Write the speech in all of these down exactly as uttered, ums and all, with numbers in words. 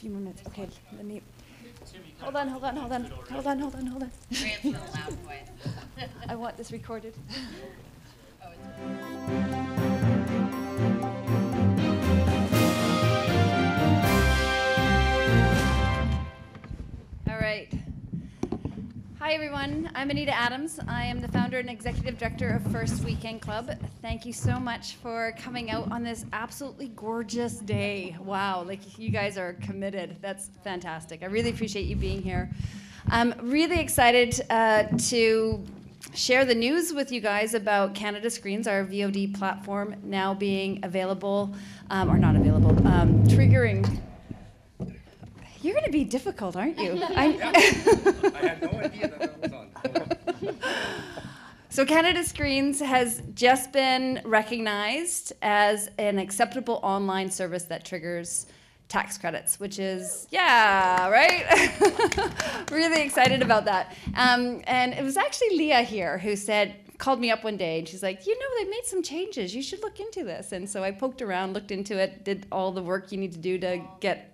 few more minutes. Okay, let me. Hold on, hold on, hold on, hold on, hold on, hold on. I want this recorded. All right. Hi, everyone. I'm Anita Adams. I am the founder and executive director of First Weekend Club. Thank you so much for coming out on this absolutely gorgeous day. Wow, like you guys are committed. That's fantastic. I really appreciate you being here. I'm really excited uh, to share the news with you guys about Canada Screens, our V O D platform, now being available, um, or not available, um, triggering. You're going to be difficult, aren't you? Yeah. I had no idea that that was on. So Canada Screens has just been recognized as an acceptable online service that triggers tax credits, which is, yeah, right? Really excited about that. Um, and it was actually Leah here who said, called me up one day, and she's like, you know, they made some changes. You should look into this. And so I poked around, looked into it, did all the work you need to do to get...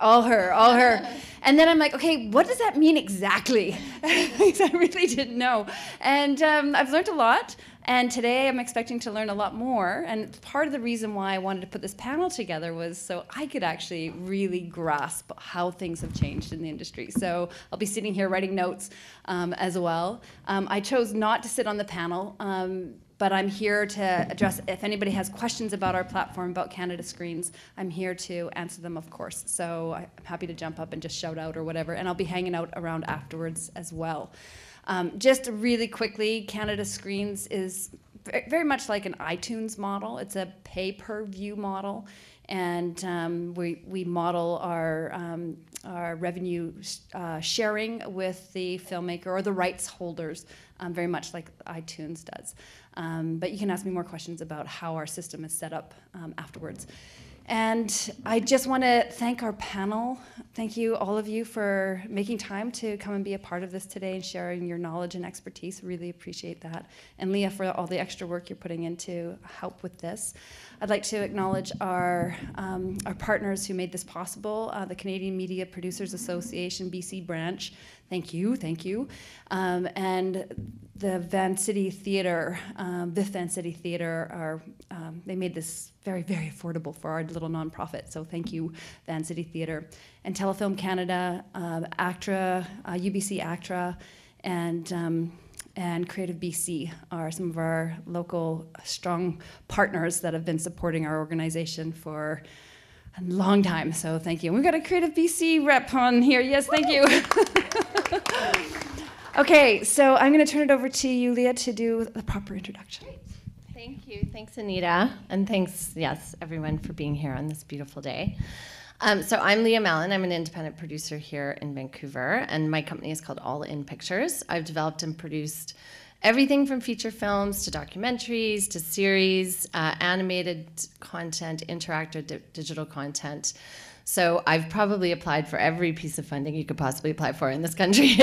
All her, all her. And then I'm like, okay, what does that mean exactly? Because I really didn't know. And um, I've learned a lot. And today I'm expecting to learn a lot more. And part of the reason why I wanted to put this panel together was so I could actually really grasp how things have changed in the industry. So I'll be sitting here writing notes um, as well. Um, I chose not to sit on the panel. Um, But I'm here to address, if anybody has questions about our platform, about Canada Screens, I'm here to answer them, of course. So I'm happy to jump up and just shout out or whatever. And I'll be hanging out around afterwards as well. Um, just really quickly, Canada Screens is very much like an iTunes model. It's a pay-per-view model. And um, we, we model our, um, our revenue uh, sharing with the filmmaker or the rights holders, um, very much like iTunes does. Um, but you can ask me more questions about how our system is set up um, afterwards. And I just want to thank our panel. Thank you, all of you, for making time to come and be a part of this today and sharing your knowledge and expertise. Really appreciate that. And Leah, for all the extra work you're putting in to help with this. I'd like to acknowledge our, um, our partners who made this possible, uh, the Canadian Media Producers Association, B C branch. Thank you, thank you. Um, and the Van City Theatre, um, the Van City Theatre, are, um, they made this very, very affordable for our little nonprofit. So thank you, Van City Theatre. And Telefilm Canada, um, ACTRA, uh, U B C ACTRA, and, um, and Creative B C are some of our local strong partners that have been supporting our organization for a long time. So thank you. We've got a Creative B C rep on here. Yes, thank you. Okay, so I'm going to turn it over to you, Leah, to do the proper introduction. Great. Thank you. Thanks, Anita. And thanks, yes, everyone for being here on this beautiful day. Um, so I'm Leah Mallon. I'm an independent producer here in Vancouver, and my company is called All In Pictures. I've developed and produced everything from feature films to documentaries to series, uh, animated content, interactive di digital content. So I've probably applied for every piece of funding you could possibly apply for in this country.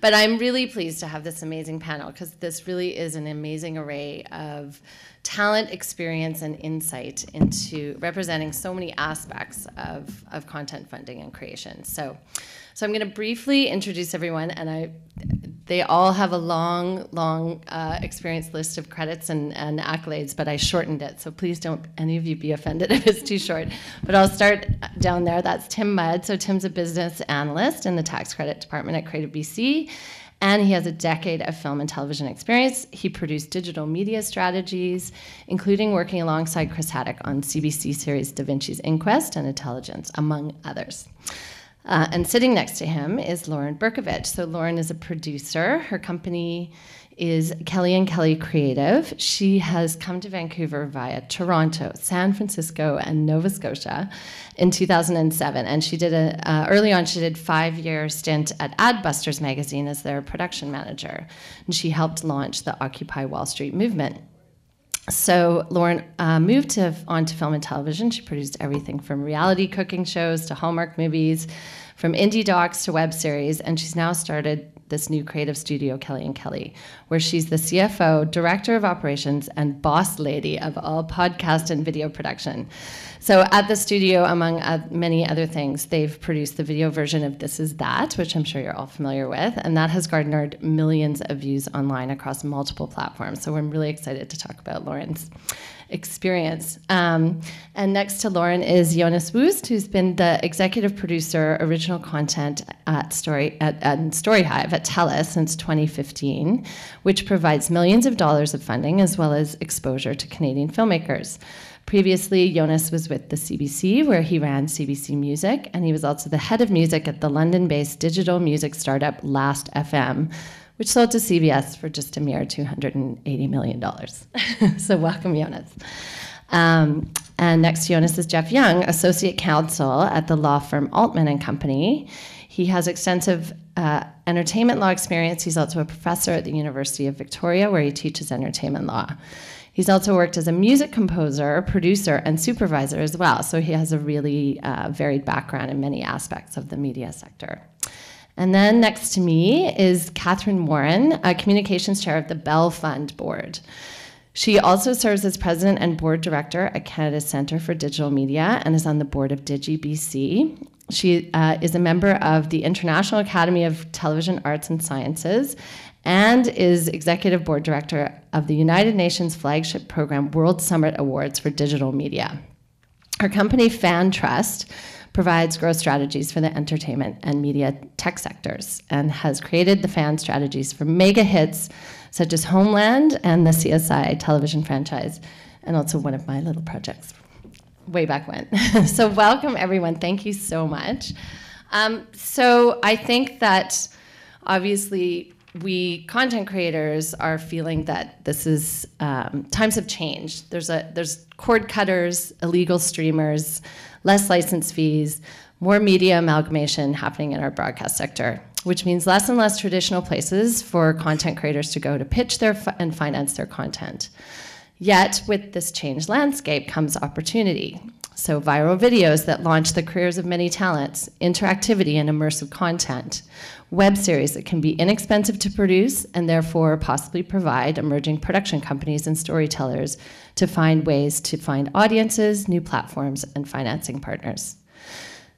But I'm really pleased to have this amazing panel, because this really is an amazing array of talent, experience, and insight into representing so many aspects of, of content funding and creation. So, so I'm going to briefly introduce everyone, and I, they all have a long, long uh, experience list of credits and, and accolades, but I shortened it, so please don't any of you be offended if it's too short. But I'll start down there. That's Tim Mudd. So Tim's a business analyst in the tax credit department at Creative B C. And he has a decade of film and television experience. He produced digital media strategies, including working alongside Chris Haddock on C B C series Da Vinci's Inquest and Intelligence, among others. Uh, and sitting next to him is Lauren Berkovich. So Lauren is a producer. Her company is Kelly and Kelly Creative. She has come to Vancouver via Toronto, San Francisco, and Nova Scotia in two thousand seven. And she did a, uh, early on, she did a five-year stint at Adbusters magazine as their production manager. And she helped launch the Occupy Wall Street movement. So Lauren uh, moved to, on to film and television. She produced everything from reality cooking shows to Hallmark movies, from indie docs to web series, and she's now started this new creative studio, Kelly and Kelly, where she's the C F O, Director of Operations, and boss lady of all podcast and video production. So at the studio, among uh, many other things, they've produced the video version of This Is That, which I'm sure you're all familiar with, and that has garnered millions of views online across multiple platforms. So I'm really excited to talk about Lauren's experience. Um, and next to Lauren is Jonas Woost, who's been the executive producer, original content at Story at, at Story Hive at Telus since twenty fifteen, which provides millions of dollars of funding as well as exposure to Canadian filmmakers. Previously, Jonas was with the C B C, where he ran C B C Music, and he was also the head of music at the London-based digital music startup Last F M, which sold to C B S for just a mere two hundred eighty million dollars. So welcome, Jonas. Um, and next to Jonas is Jeff Young, associate counsel at the law firm Altman and Company. He has extensive uh, entertainment law experience. He's also a professor at the University of Victoria, where he teaches entertainment law. He's also worked as a music composer, producer, and supervisor as well, so he has a really uh, varied background in many aspects of the media sector. And then next to me is Catherine Warren, a communications chair of the Bell Fund board. She also serves as president and board director at Canada Centre for Digital Media and is on the board of DigiBC. She uh, is a member of the International Academy of Television Arts and Sciences and is executive board director of the United Nations flagship program World Summit Awards for Digital Media. Her company, Fan Trust, provides growth strategies for the entertainment and media tech sectors and has created the fan strategies for mega hits such as Homeland and the C S I television franchise, and also one of my little projects way back when. So welcome, everyone. Thank you so much. Um, so I think that obviously we content creators are feeling that this is um, times have changed. There's a there's cord cutters, illegal streamers, less license fees, more media amalgamation happening in our broadcast sector, which means less and less traditional places for content creators to go to pitch their fi- and finance their content. Yet with this changed landscape comes opportunity. So viral videos that launch the careers of many talents, interactivity and immersive content, web series that can be inexpensive to produce and therefore possibly provide emerging production companies and storytellers to find ways to find audiences, new platforms, and financing partners.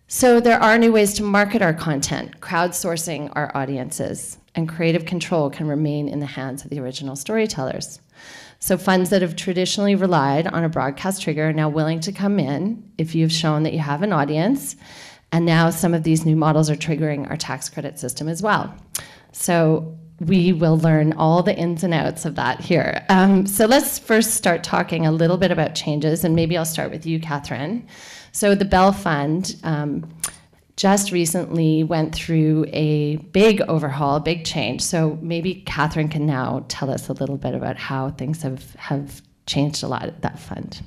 So there are new ways to market our content, crowdsourcing our audiences, and creative control can remain in the hands of the original storytellers. So funds that have traditionally relied on a broadcast trigger are now willing to come in if you've shown that you have an audience, and now some of these new models are triggering our tax credit system as well. So we will learn all the ins and outs of that here. Um, so let's first start talking a little bit about changes, and maybe I'll start with you, Catherine. So the Bell Fund um, just recently went through a big overhaul, a big change. So maybe Catherine can now tell us a little bit about how things have, have changed a lot at that fund.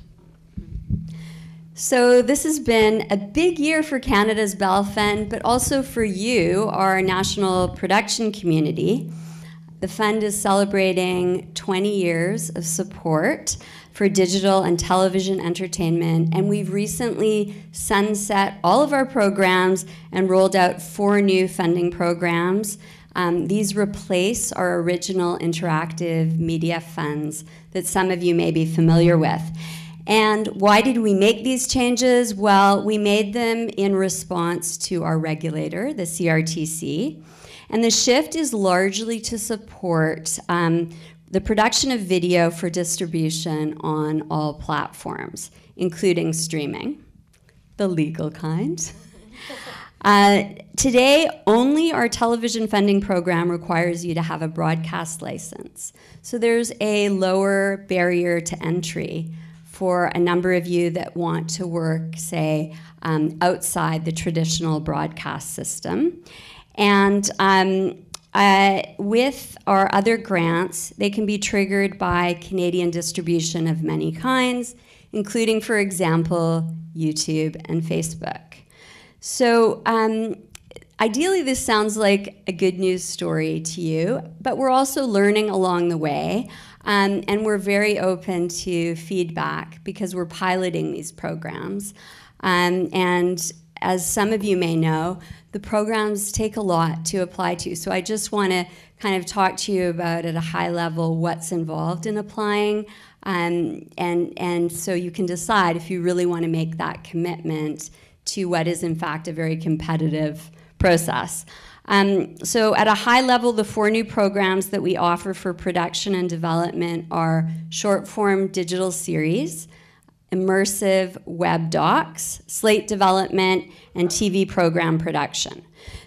So this has been a big year for Canada's Bell Fund, but also for you, our national production community. The fund is celebrating twenty years of support for digital and television entertainment, and we've recently sunset all of our programs and rolled out four new funding programs. Um, these replace our original interactive media funds that some of you may be familiar with. And why did we make these changes? Well, we made them in response to our regulator, the C R T C, and the shift is largely to support um, the production of video for distribution on all platforms, including streaming, the legal kind. uh, today, only our television funding program requires you to have a broadcast license. So there's a lower barrier to entry for a number of you that want to work, say, um, outside the traditional broadcast system. And um, Uh, with our other grants, they can be triggered by Canadian distribution of many kinds, including, for example, YouTube and Facebook. So um, ideally, this sounds like a good news story to you, but we're also learning along the way, um, and we're very open to feedback because we're piloting these programs. Um, and as some of you may know, the programs take a lot to apply to. So I just want to kind of talk to you about at a high level what's involved in applying, um, and, and so you can decide if you really want to make that commitment to what is in fact a very competitive process. Um, so at a high level, the four new programs that we offer for production and development are short form digital series, immersive web docs, slate development, and T V program production.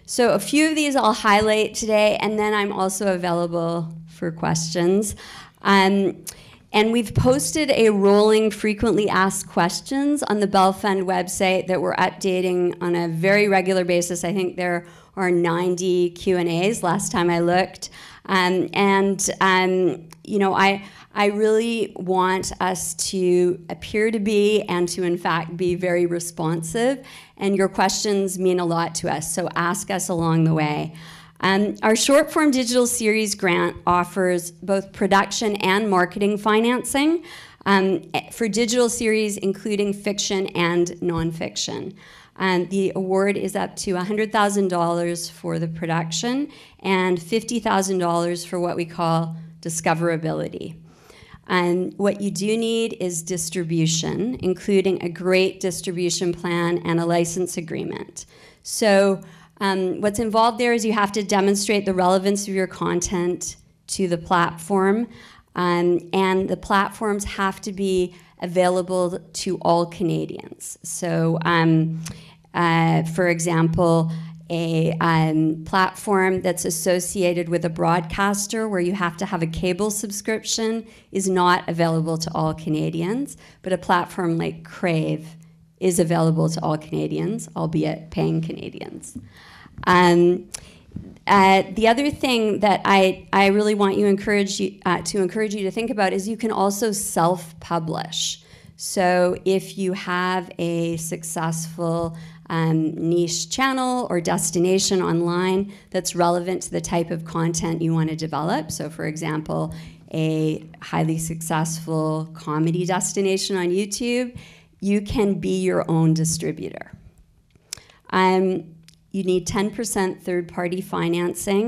So a few of these I'll highlight today, and then I'm also available for questions. Um, and we've posted a rolling frequently asked questions on the Bell Fund website that we're updating on a very regular basis. I think there are ninety Q and A's last time I looked. Um, and, um, you know, I, I really want us to appear to be and to, in fact, be very responsive. And your questions mean a lot to us, so ask us along the way. Um, our short-form digital series grant offers both production and marketing financing um, for digital series, including fiction and nonfiction. Um, the award is up to one hundred thousand dollars for the production and fifty thousand dollars for what we call discoverability. And what you do need is distribution, including a great distribution plan and a license agreement. So um, what's involved there is you have to demonstrate the relevance of your content to the platform, um, and the platforms have to be available to all Canadians. So um, uh, for example, a um, platform that's associated with a broadcaster where you have to have a cable subscription is not available to all Canadians, but a platform like Crave is available to all Canadians, albeit paying Canadians. Um, uh, the other thing that I, I really want you encourage you, uh, to encourage you to think about is you can also self-publish. So if you have a successful Um, niche channel or destination online that's relevant to the type of content you want to develop. So for example, a highly successful comedy destination on YouTube, you can be your own distributor. Um, you need ten percent third-party financing,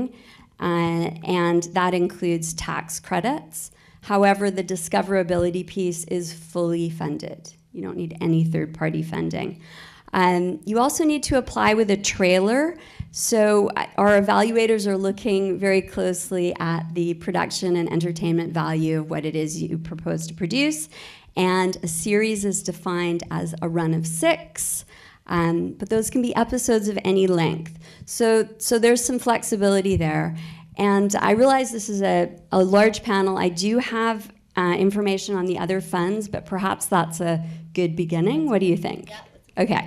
uh, and that includes tax credits. However, the discoverability piece is fully funded. You don't need any third-party funding. Um, you also need to apply with a trailer. So our evaluators are looking very closely at the production and entertainment value of what it is you propose to produce. And a series is defined as a run of six, um, but those can be episodes of any length. So, so there's some flexibility there. And I realize this is a, a large panel. I do have uh, information on the other funds, but perhaps that's a good beginning. What do you think? Yeah. Okay.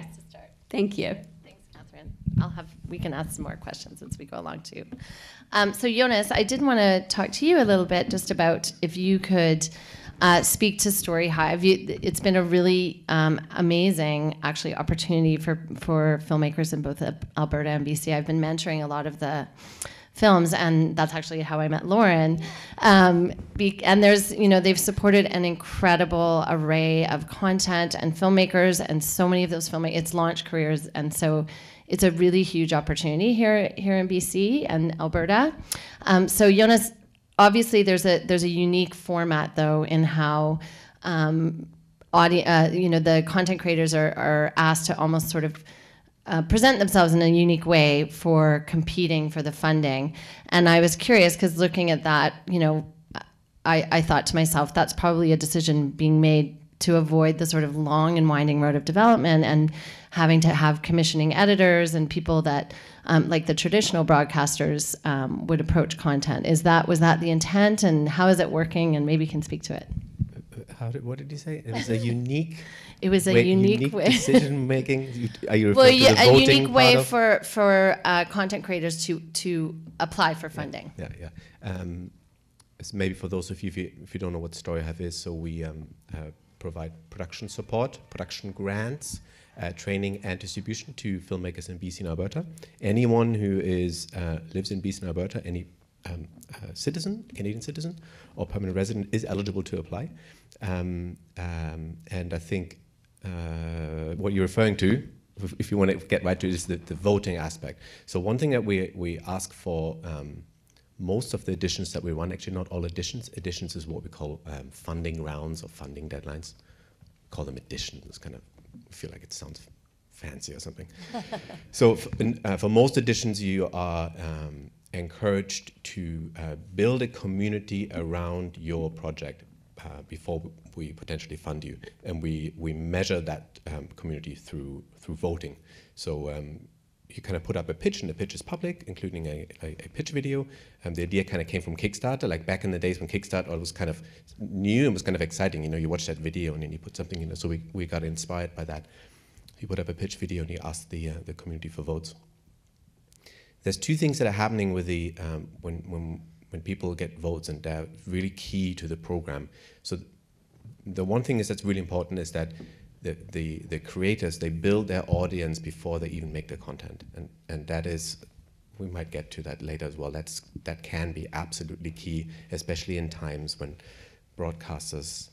Thank you. Thanks, Catherine. I'll have, we can ask some more questions as we go along too. Um, so Jonas, I did want to talk to you a little bit just about if you could uh, speak to Story Hive. You, it's been a really um, amazing, actually, opportunity for, for filmmakers in both Alberta and B C. I've been mentoring a lot of the films, and that's actually how I met Lauren. Um, be, and there's, you know, they've supported an incredible array of content and filmmakers, and so many of those filmmakers, it's launched careers, and so it's a really huge opportunity here here in B C and Alberta. Um, so Jonas, obviously there's a there's a unique format though in how um, audi uh, you know, the content creators are are asked to almost sort of Uh, present themselves in a unique way for competing for the funding. And I was curious because looking at that, you know, I, I thought to myself, that's probably a decision being made to avoid the sort of long and winding road of development and having to have commissioning editors and people that, um, like the traditional broadcasters, um, would approach content. Is that, was that the intent, and how is it working? And maybe you can speak to it. How did, what did you say? It was a unique. It was a way, unique, unique way. Decision making. Are you referring well, to the a voting unique way of? for for uh, content creators to to apply for funding. Yeah, yeah. yeah. Um, so maybe for those of you if, you if you don't know what Story Hive is, so we um, uh, provide production support, production grants, uh, training, and distribution to filmmakers in B C and Alberta. Anyone who is uh, lives in B C and Alberta, any um, uh, citizen, Canadian citizen, or permanent resident is eligible to apply. Um, um, and I think uh, what you're referring to if you want to get right to it, is the, the voting aspect. So one thing that we, we ask for um, most of the editions that we run, actually not all editions, editions is what we call um, funding rounds or funding deadlines. We call them editions. It's kind of, I feel like it sounds fancy or something. So for, uh, for most editions, you are um, encouraged to uh, build a community around your project uh, before we potentially fund you, and we we measure that um, community through through voting. So um, you kind of put up a pitch, and the pitch is public, including a, a, a pitch video. Um, the idea kind of came from Kickstarter, like back in the days when Kickstarter was kind of new and was kind of exciting. You know, you watch that video and then you put something in it. So we, we got inspired by that. You put up a pitch video and you asked the uh, the community for votes. There's two things that are happening with the um, when when when people get votes, and they're really key to the program. So th the one thing is that's really important is that the, the the creators, they build their audience before they even make the content, and and that is, we might get to that later as well. That's that can be absolutely key, especially in times when broadcasters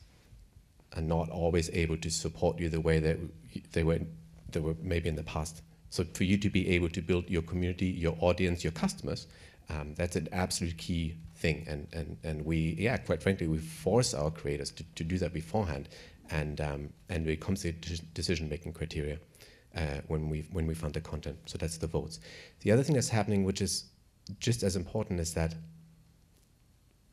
are not always able to support you the way that they were they were maybe in the past. So for you to be able to build your community, your audience, your customers, um, that's an absolute key thing. And, and, and we, yeah, quite frankly, we force our creators to, to do that beforehand. And, um, and it comes to decision-making criteria uh, when we when we fund the content. So that's the votes. The other thing that's happening, which is just as important, is that,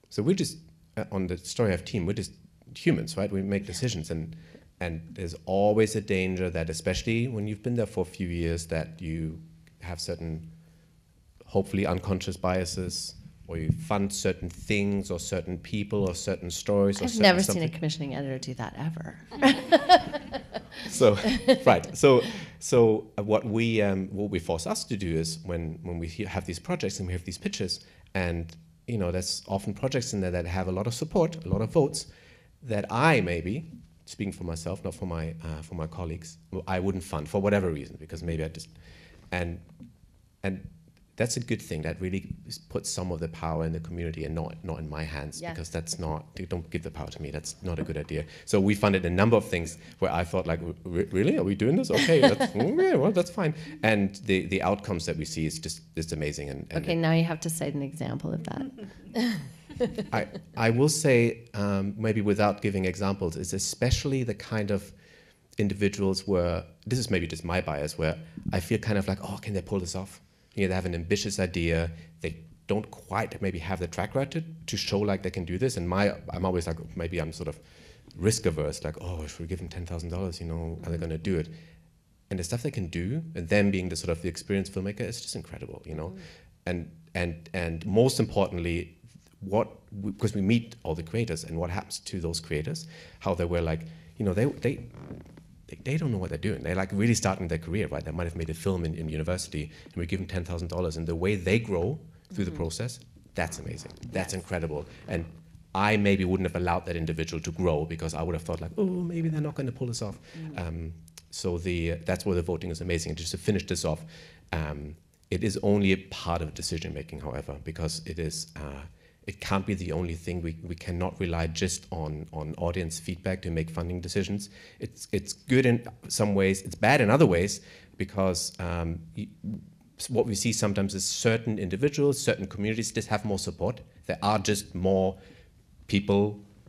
so we're just, uh, on the Story Hive team, we're just humans, right? We make decisions. and. And there's always a danger that, especially when you've been there for a few years, that you have certain, hopefully unconscious biases, or you fund certain things, or certain people, or certain stories. Or I've certain never something. seen a commissioning editor do that ever. So, right. So, so what we um, what we force us to do is when when we have these projects and we have these pitches, and you know, there's often projects in there that have a lot of support, a lot of votes, that I maybe. Speaking for myself, not for my uh, for my colleagues, I wouldn't fund for whatever reason, because maybe I just, and and that's a good thing. That really puts some of the power in the community and not not in my hands, yeah. Because that's not, they don't give the power to me. That's not a good idea. So we funded a number of things where I thought like, really, are we doing this? Okay, that's, yeah, well, that's fine. And the the outcomes that we see is just just amazing. And, and okay, now you have to cite an example of that. I, I will say, um, maybe without giving examples, is especially the kind of individuals where, this is maybe just my bias, where I feel kind of like, oh, can they pull this off? You know, they have an ambitious idea, they don't quite maybe have the track record to show like they can do this, and my, I'm always like, maybe I'm sort of risk averse, like, oh, if we give them ten thousand dollars, you know, mm-hmm. Are they going to do it? And the stuff they can do, and them being the sort of the experienced filmmaker, it's just incredible, you know? Mm-hmm. And, and, and most importantly, what, because we meet all the creators, and what happens to those creators, how they were like, you know, they they they don't know what they're doing. They're like really starting their career, right? They might have made a film in, in university, and we give them ten thousand dollars, and the way they grow through mm-hmm. the process, that's amazing. That's incredible. And I maybe wouldn't have allowed that individual to grow, because I would have thought like, oh, maybe they're not going to pull this off. Mm-hmm. um, so the uh, that's where the voting is amazing. And just to finish this off, um, it is only a part of decision making, however, because it is. Uh, It can't be the only thing. We, we cannot rely just on, on audience feedback to make funding decisions. It's, it's good in some ways, it's bad in other ways, because um, what we see sometimes is certain individuals, certain communities just have more support. There are just more people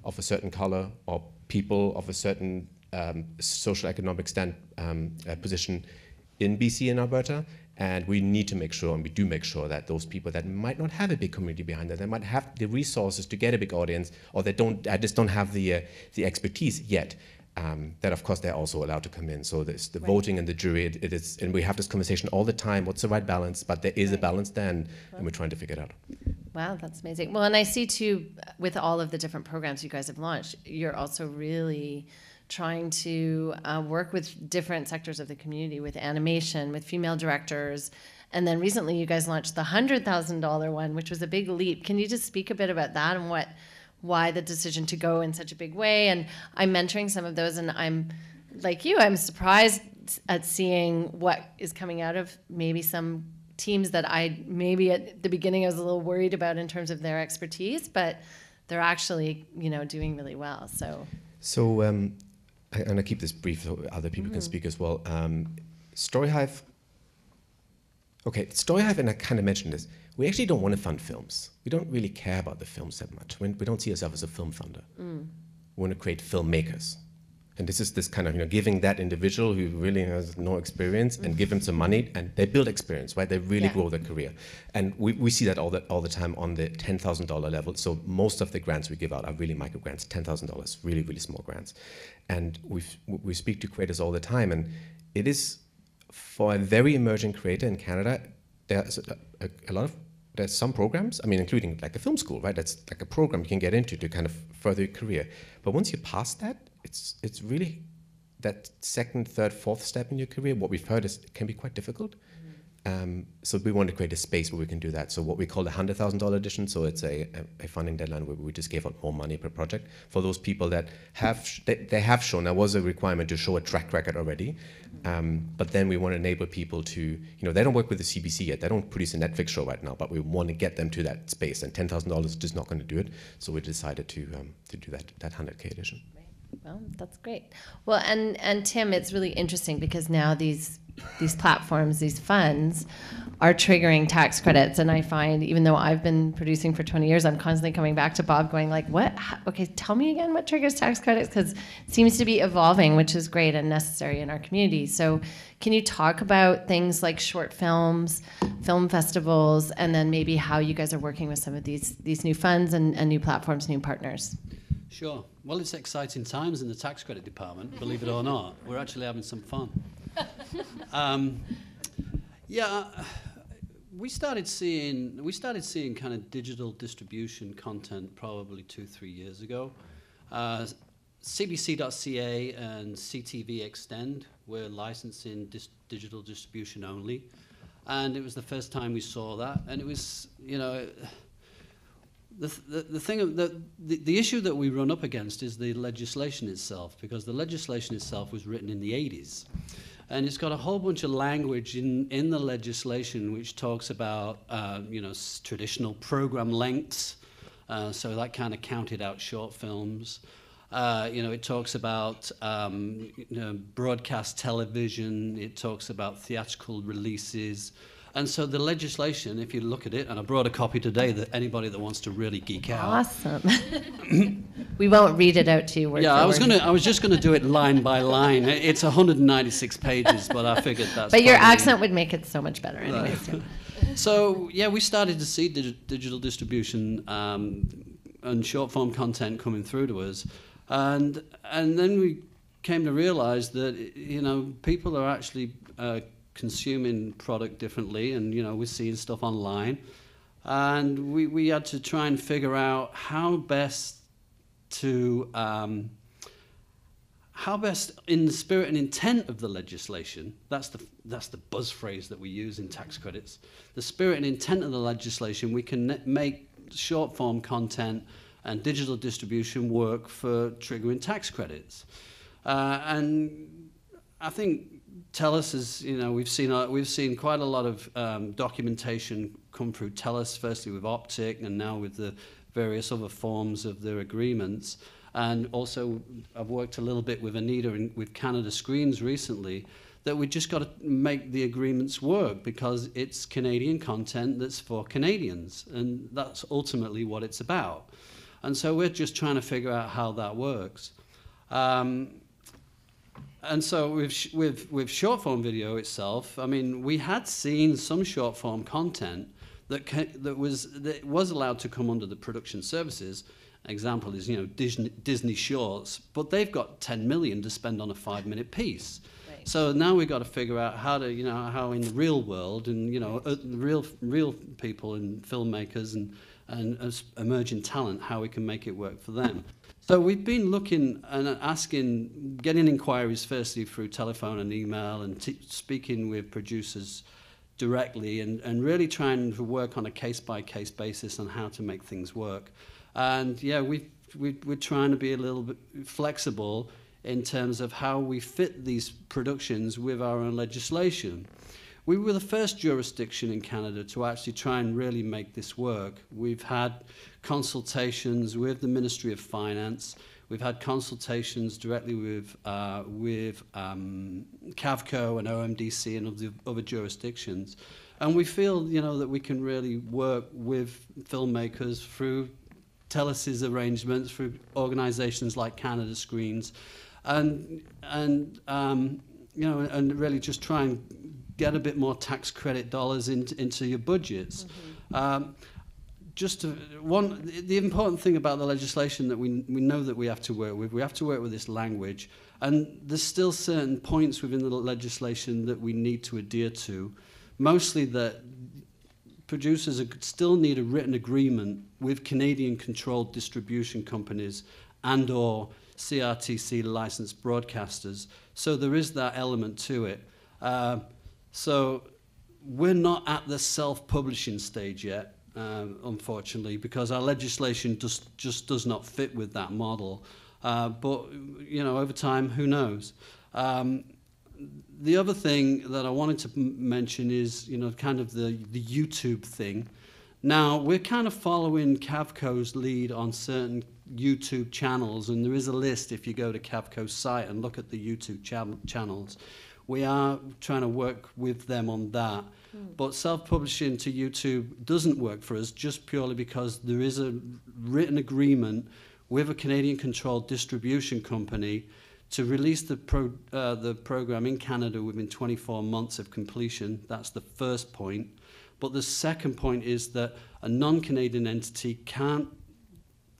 of a certain color, or people of a certain um, social economic stand, um, uh, position in B C and Alberta. And we need to make sure, and we do make sure, that those people that might not have a big community behind them, they might have the resources to get a big audience, or they don't, I just don't have the uh, the expertise yet. Um, that of course they're also allowed to come in. So there's the right. voting and the jury. It, it is, and we have this conversation all the time. What's the right balance? But there is right. a balance then, wow. and we're trying to figure it out. Wow, that's amazing. Well, and I see too, with all of the different programs you guys have launched, you're also really trying to uh, work with different sectors of the community, with animation, with female directors. And then recently you guys launched the one hundred thousand dollar one, which was a big leap. Can you just speak a bit about that and what, why the decision to go in such a big way? And I'm mentoring some of those, and I'm, like you, I'm surprised at seeing what is coming out of maybe some teams that I, maybe at the beginning I was a little worried about in terms of their expertise, but they're actually, you know, doing really well, so. So, um, I, and I keep this brief so other people mm-hmm. can speak as well. Um, Story Hive. Okay, Story Hive, and I kind of mentioned this, we actually don't want to fund films. We don't really care about the films that much. We don't see ourselves as a film funder. Mm. We want to create filmmakers. And this is this kind of, you know, giving that individual who really has no experience and give them some money, and they build experience, right? They really yeah. grow their career. And we, we see that all the, all the time on the ten thousand dollar level. So most of the grants we give out are really micro grants, ten thousand dollars, really, really small grants. And we've, we speak to creators all the time. And it is, for a very emerging creator in Canada, there's a, a, a lot of, there's some programs, I mean, including like the film school, right? That's like a program you can get into to kind of further your career. But once you pass that, It's, it's really that second, third, fourth step in your career. What we've heard is it can be quite difficult. Mm-hmm. um, so we want to create a space where we can do that. So what we call the one hundred thousand dollar edition, so it's a, a funding deadline where we just gave out more money per project. For those people that have, they, they have shown, there was a requirement to show a track record already, mm-hmm. um, but then we want to enable people to, you know, they don't work with the C B C yet, they don't produce a Netflix show right now, but we want to get them to that space, and ten thousand dollars is just not going to do it. So we decided to, um, to do that, that one hundred K edition. Well, that's great. Well, and, and Tim, it's really interesting because now these these platforms, these funds, are triggering tax credits. And I find, even though I've been producing for twenty years, I'm constantly coming back to Bob going like, what? Okay, tell me again what triggers tax credits, because it seems to be evolving, which is great and necessary in our community. So can you talk about things like short films, film festivals, and then maybe how you guys are working with some of these, these new funds and, and new platforms, new partners? Sure. Well, it's exciting times in the tax credit department, believe it or not. We're actually having some fun. Um, yeah, we started seeing we started seeing kind of digital distribution content probably two, three years ago. Uh, C B C dot C A and C T V Extend were licensing dis digital distribution only, and it was the first time we saw that. And it was, you know. The, the, the, thing, the, the, the issue that we run up against is the legislation itself, because the legislation itself was written in the eighties. And it's got a whole bunch of language in, in the legislation which talks about uh, you know, s traditional program lengths, uh, so that kind of counted out short films. Uh, you know, it talks about um, you know, broadcast television, it talks about theatrical releases. And so the legislation, if you look at it, and I brought a copy today that anybody that wants to really geek out. Awesome. We won't read it out to you. Word yeah, I was gonna. I was just gonna do it line by line. It's one hundred ninety-six pages, but I figured that's. But your accent would make it so much better, anyways. Uh, so yeah, we started to see dig digital distribution um, and short form content coming through to us, and and then we came to realize that, you know, people are actually. Uh, consuming product differently, and you know, we're seeing stuff online, and we, we had to try and figure out how best to um, how best in the spirit and intent of the legislation, that's the that's the buzz phrase that we use in tax credits, the spirit and intent of the legislation, we can make short form content and digital distribution work for triggering tax credits. Uh, and I think Telus is, you know, we've seen, uh, we've seen quite a lot of um, documentation come through Telus, firstly with Optic and now with the various other forms of their agreements. And also I've worked a little bit with Anita and with Canada Screens recently, that we just got to make the agreements work because it's Canadian content that's for Canadians, and that's ultimately what it's about. And so we're just trying to figure out how that works. Um, And so with, sh with, with short form video itself, I mean, we had seen some short form content that, ca that, was, that was allowed to come under the production services. An example is, you know, Disney, Disney Shorts, but they've got ten million to spend on a five minute piece. Right. So now we've got to figure out how to, you know, how in the real world and, you know, uh, real, real people and filmmakers and, and uh, emerging talent, how we can make it work for them. So we've been looking and asking, getting inquiries firstly through telephone and email and t speaking with producers directly, and, and really trying to work on a case-by-case basis on how to make things work. And yeah, we've, we've, we're trying to be a little bit flexible in terms of how we fit these productions with our own legislation. We were the first jurisdiction in Canada to actually try and really make this work. We've had consultations with the Ministry of Finance. We've had consultations directly with uh, with um, CAVCO and O M D C and other, other jurisdictions, and we feel, you know, that we can really work with filmmakers through Telus' arrangements, through organisations like Canada Screens, and and um, you know, and really just try and get a bit more tax credit dollars in, into your budgets. Mm-hmm. um, Just to, one, the important thing about the legislation that we we know that we have to work with, we have to work with this language, and there's still certain points within the legislation that we need to adhere to, mostly that producers are, still need a written agreement with Canadian-controlled distribution companies and or C R T C licensed broadcasters, so there is that element to it. Uh, so we're not at the self-publishing stage yet. Um, unfortunately, because our legislation just just does not fit with that model. Uh, but, you know, over time, who knows? Um, the other thing that I wanted to mention is, you know, kind of the, the YouTube thing. Now, we're kind of following CAVCO's lead on certain YouTube channels, and there is a list if you go to CAVCO's site and look at the YouTube ch- channels. We are trying to work with them on that. Mm. But self-publishing to YouTube doesn't work for us just purely because there is a written agreement with a Canadian-controlled distribution company to release the, pro, uh, the program in Canada within twenty-four months of completion. That's the first point. But the second point is that a non-Canadian entity can't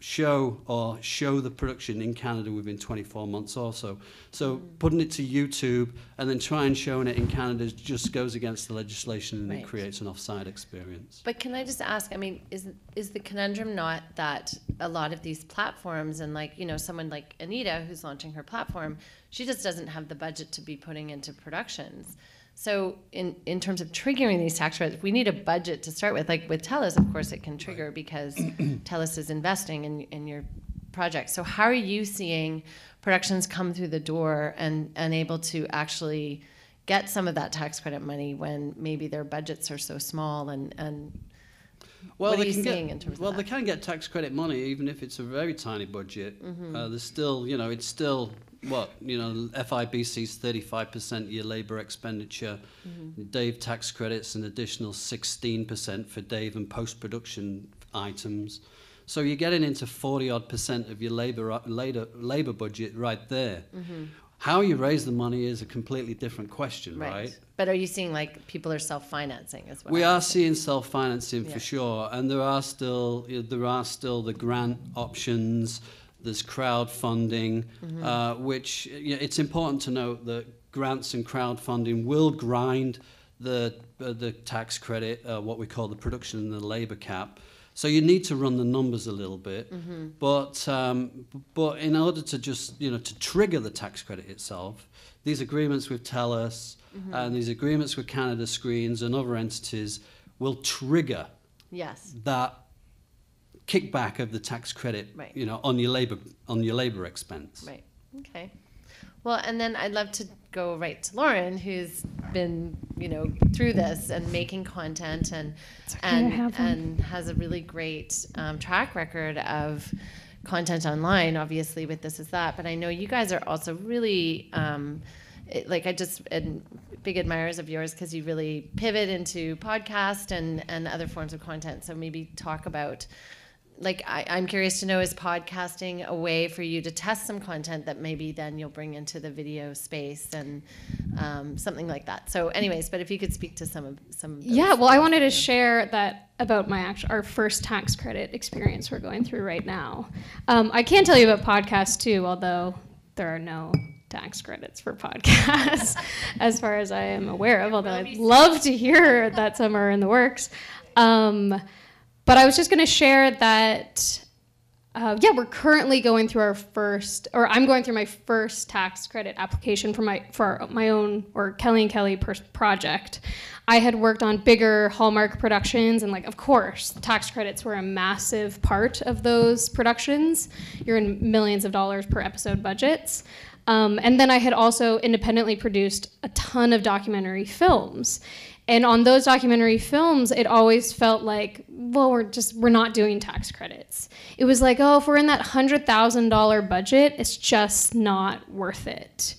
show or show the production in Canada within twenty-four months or so. So mm. putting it to YouTube and then try and showing it in Canada just goes against the legislation, and right. it creates an offside experience. But can I just ask, I mean, is is the conundrum not that a lot of these platforms, and like, you know, someone like Anita who's launching her platform, she just doesn't have the budget to be putting into productions. So in, in terms of triggering these tax credits, we need a budget to start with. Like with Telus, of course, it can trigger because Telus is investing in, in your project. So how are you seeing productions come through the door and, and able to actually get some of that tax credit money when maybe their budgets are so small? And, and well, what are you seeing get, in terms well, of that? Well, they can get tax credit money even if it's a very tiny budget. Mm-hmm. Uh, there's still, you know, it's still... What, you know, F I B C's thirty-five percent of your labour expenditure, mm-hmm. Dave tax credits an additional sixteen percent for Dave and post-production items. So you're getting into forty-odd percent of your labour labour, labour budget right there. Mm-hmm. How you raise the money is a completely different question, right? right? But are you seeing, like, people are self-financing as well? We I'm are thinking. seeing self-financing yeah. for sure, and there are still there are still the grant options. There's crowdfunding, mm-hmm. uh, which, you know, it's important to note that grants and crowdfunding will grind the uh, the tax credit, uh, what we call the production and the labour cap. So you need to run the numbers a little bit, mm-hmm. but um, but in order to just, you know, to trigger the tax credit itself, these agreements with Telus mm-hmm. and these agreements with Canada Screens and other entities will trigger yes. that. Kickback of the tax credit, right. you know, on your labor on your labor expense. Right. Okay. Well, and then I'd love to go right to Lauren, who's been, you know, through this and making content and and and has a really great um, track record of content online. Obviously, with This Is That, but I know you guys are also really. Um, It, like I just am big admirers of yours because you really pivot into podcast and, and other forms of content. So maybe talk about, like, I, I'm curious to know, is podcasting a way for you to test some content that maybe then you'll bring into the video space and um, something like that? So anyways, but if you could speak to some of some. Of those yeah, well, I wanted to share that about my actual, our first tax credit experience we're going through right now. Um, I can tell you about podcasts too, although there are no tax credits for podcasts, as far as I am aware of, although I'd love to hear that some are in the works. Um, but I was just going to share that, uh, yeah, we're currently going through our first, or I'm going through my first tax credit application for my for my own, or Kelly and Kelly per- project. I had worked on bigger Hallmark productions, and like, of course, tax credits were a massive part of those productions. You're in millions of dollars per episode budgets. Um, and then I had also independently produced a ton of documentary films. And on those documentary films, it always felt like, well, we're just, we're not doing tax credits. It was like, oh, if we're in that one hundred thousand dollar budget, it's just not worth it